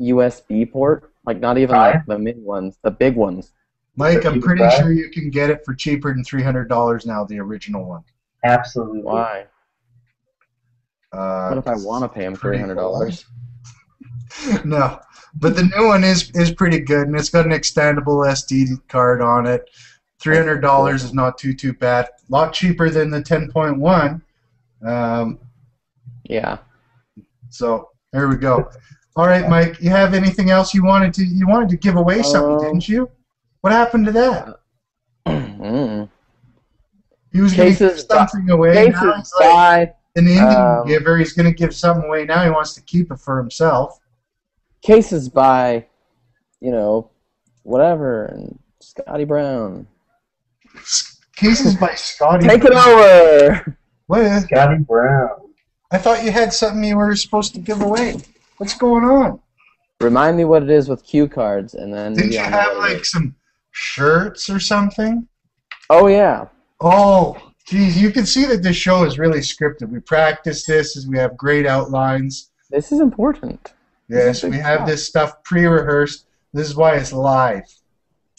USB port, like not even like the mini ones, the big ones. Mike, I'm pretty sure you can get it for cheaper than $300 now, the original one. Absolutely. Why? What if I want to pay him $300? No, but the new one is pretty good, and it's got an extendable SD card on it. $300 is not too bad. A lot cheaper than the 10.1. Yeah. So there we go. All right, Mike. You have anything else you wanted to give away something, didn't you? What happened to that? He was going to give something away. An Indian giver. He's going to give something away now. He wants to keep it for himself. Cases by, you know, whatever, and Scotty Brown. Cases by Scotty Brown. Take it over. What? Scotty Brown. I thought you had something you were supposed to give away. What's going on? Remind me what it is with cue cards, and then. Didn't you have like some shirts or something? Oh yeah. Oh. Geez, you can see that this show is really scripted. We practice this, as we have great outlines. This is important. Yes, we have this stuff pre-rehearsed. This is why it's live.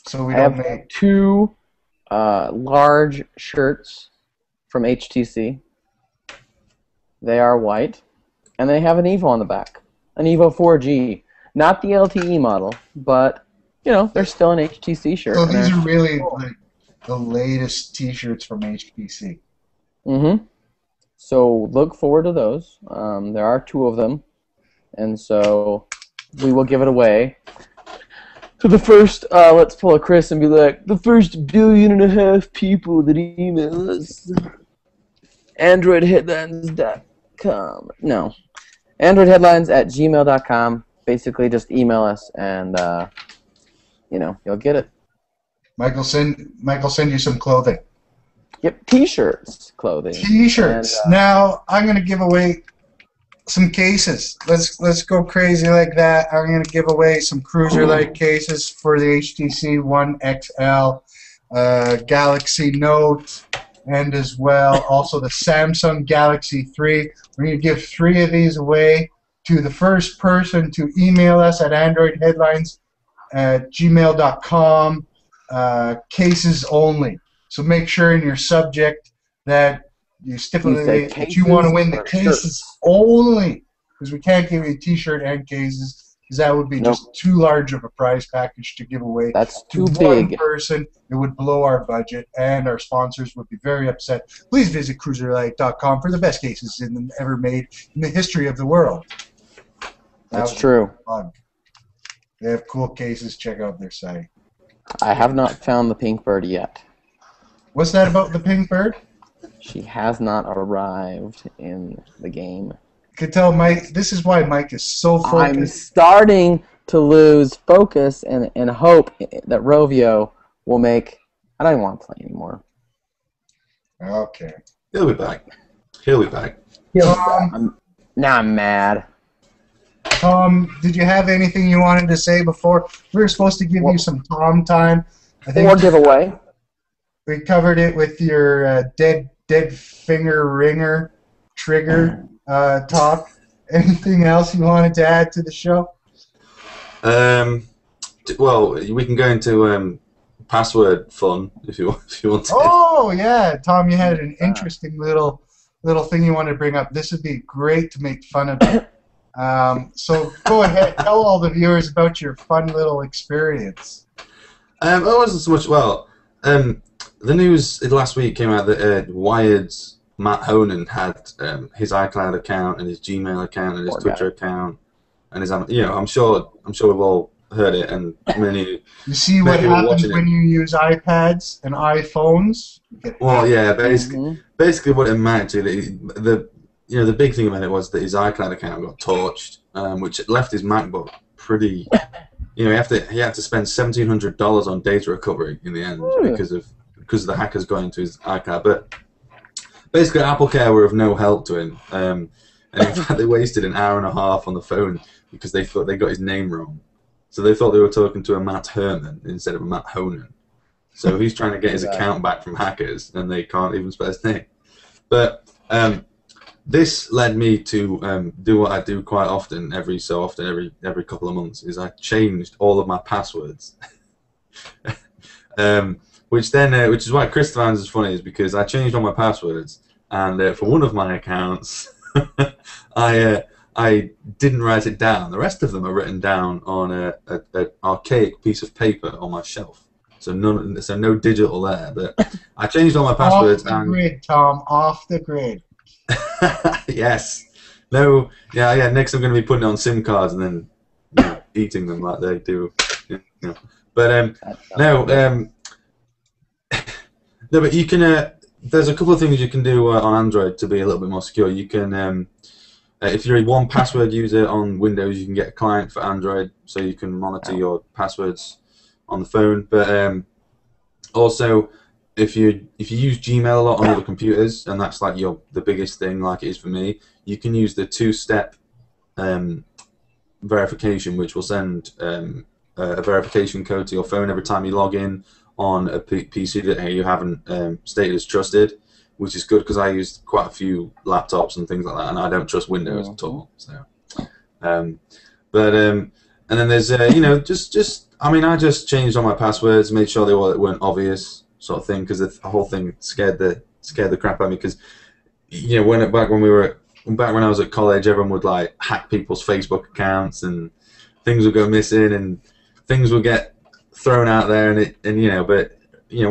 So we don't make two large shirts from HTC. They are white, and they have an Evo on the back, an Evo 4G, not the LTE model, but you know they're still an HTC shirt. So these are really like the latest T-shirts from HTC. Mm-hmm. So look forward to those. There are two of them, and so we will give it away to the first. Let's pull a Chris and be like, the first 1.5 billion people that email us. AndroidHeadlines.com. No, AndroidHeadlines@gmail.com. Basically, just email us, and you know, you'll get it. Mike will send you some clothing. Yep, T-shirts, clothing. T-shirts. Now I'm gonna give away some cases. Let's go crazy like that. I'm gonna give away some cruiser-like cases for the HTC One XL, Galaxy Note, and as well also the Samsung Galaxy 3. We're gonna give 3 of these away to the first person to email us at androidheadlines@gmail.com. Cases only. So make sure in your subject that you stipulate that you want to win the cases only, because we can't give you a T-shirt and cases, because that would be just too large of a prize package to give away. That's too big. One person, it would blow our budget, and our sponsors would be very upset. Please visit cruiserlight.com for the best cases ever made in the history of the world. That's true. Fun. They have cool cases. Check out their site. I have not found the pink bird yet. What's that about the pink bird? She has not arrived in the game. You can tell Mike, this is why Mike is so focused. I'm starting to lose focus and hope that Rovio will make... I don't even want to play anymore. Okay. He'll be back. He'll be back. Now I'm mad. Tom, did you have anything you wanted to say before? We were supposed to give you some Tom time. I think we'll give away. We covered it with your dead finger ringer trigger talk. Anything else you wanted to add to the show? Well, we can go into password fun if you want to. Oh yeah, Tom, you had an interesting little thing you wanted to bring up. This would be great to make fun of. So go ahead, tell all the viewers about your fun little experience. It wasn't so much. Well, the news last week came out that Wired's Matt Honan had his iCloud account and his Gmail account and his Twitter account and his. You know, I'm sure we've all heard it, and many. You see what happens when you use iPads and iPhones. Well, yeah, basically what it meant to you know, the big thing about it was that his iCloud account got torched, which left his MacBook pretty. You know, he had to spend $1,700 on data recovery in the end because of the hackers going into his iCloud. But basically, AppleCare were of no help to him, and in fact, they wasted an hour and a half on the phone because they thought they got his name wrong. So they thought they were talking to a Matt Herman instead of a Matt Honan. So he's trying to get his account back from hackers, and they can't even spell his name. But This led me to do what I do quite often, every so often, every couple of months, is I changed all of my passwords. Which then, which is why Chris finds is funny, is because I changed all my passwords, and for one of my accounts, I didn't write it down. The rest of them are written down on an archaic piece of paper on my shelf. So none, so no digital there. But I changed all my passwords. Off the grid, Tom. Off the grid. Yes. No. Yeah. Yeah. Next, I'm going to be putting it on SIM cards and then, you know, eating them like they do. You know. But no. No, but you can. There's a couple of things you can do on Android to be a little bit more secure. You can, if you're a 1Password user on Windows, you can get a client for Android, so you can monitor your passwords on the phone. But also, if you use Gmail a lot on other computers, and that's like the biggest thing, like it is for me, you can use the two-step verification, which will send a verification code to your phone every time you log in on a PC that you haven't stated as trusted, which is good because I use quite a few laptops and things like that, and I don't trust Windows at all. So, and then there's you know, I just changed all my passwords, made sure they weren't obvious, sort of thing, because the whole thing scared the crap out of me. Because, you know, back when I was at college, everyone would like hack people's Facebook accounts, and things would go missing, and things would get thrown out there, but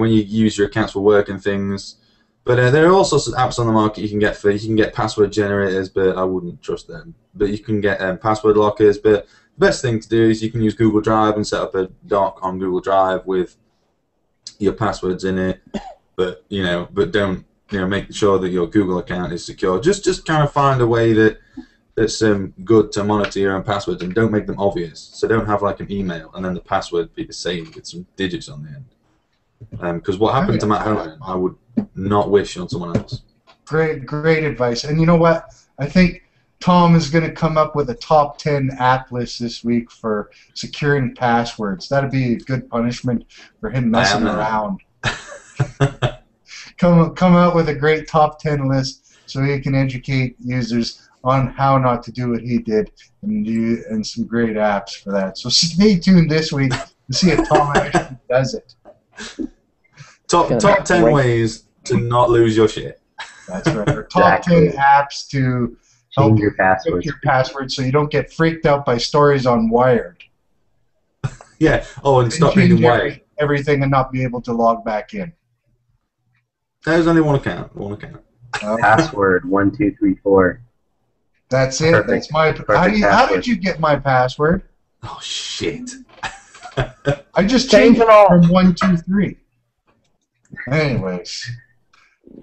when you use your accounts for work and things. But there are all sorts of apps on the market you can get for. You can get password generators, but I wouldn't trust them. But you can get password lockers. But the best thing to do is you can use Google Drive and set up a doc on Google Drive with your passwords in it. But make sure that your Google account is secure. Just kind of find a way that's good to monitor your own passwords, and don't make them obvious. So don't have like an email and then the password be the same with some digits on the end. Because what happened to Matt Holland, I would not wish on someone else. Great advice. And you know what? I think Tom is going to come up with a top 10 app list this week for securing passwords. That'd be a good punishment for him messing around. Come out with a great top 10 list so he can educate users on how not to do what he did, and some great apps for that. So stay tuned this week to see if Tom actually does it. Top 10 ways to not lose your shit. That's right. Or top 10 apps to help you pick your password so you don't get freaked out by stories on Wired. Yeah. Oh, and stop reading Wired. Everything and not be able to log back in. There's only one account. One account. Password 1234. That's it. Perfect. That's my. How did you get my password? Oh shit! I just changed it all from 1, 2, 3. Anyways,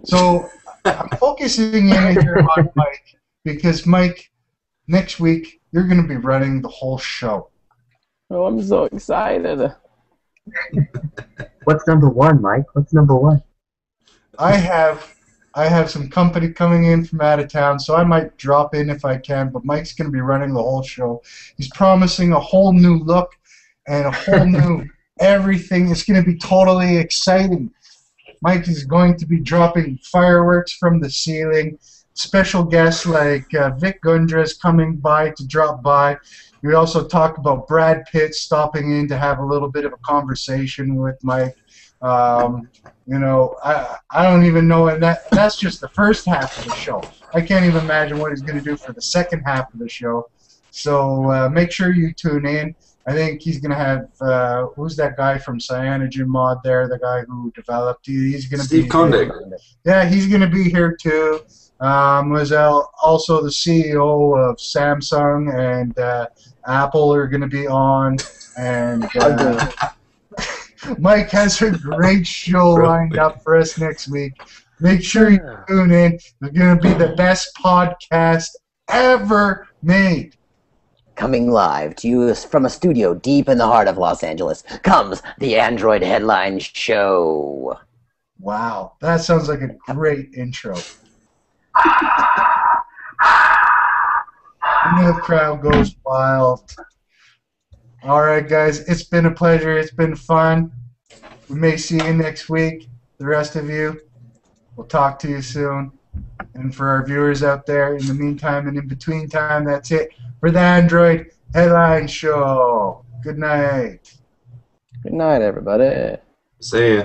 so I'm focusing in here on Mike because Mike, next week you're going to be running the whole show. Oh, I'm so excited! What's number one, Mike? What's number one? I have some company coming in from out of town, so I might drop in if I can, but Mike's going to be running the whole show. He's promising a whole new look and a whole new everything. It's going to be totally exciting. Mike is going to be dropping fireworks from the ceiling. Special guests like Vic Gundra is coming by to drop by. We also talk about Brad Pitt stopping in to have a little bit of a conversation with Mike. You know, I don't even know, and that's just the first half of the show. I can't even imagine what he's going to do for the second half of the show. So make sure you tune in. I think he's going to have who's that guy from CyanogenMod there, the guy who developed. He's going to be Steve Kondik. Yeah, he's going to be here too. Was also the CEO of Samsung and Apple are going to be on, and. Mike has a great show lined up for us next week. Make sure you tune in. It's going to be the best podcast ever made. Coming live to you from a studio deep in the heart of Los Angeles comes the Android Headlines Show. Wow, that sounds like a great intro. And the crowd goes wild. All right, guys, it's been a pleasure. It's been fun. We may see you next week, the rest of you. We'll talk to you soon. And for our viewers out there, in the meantime and in between time, that's it for the Android Headline Show. Good night. Good night, everybody. See ya.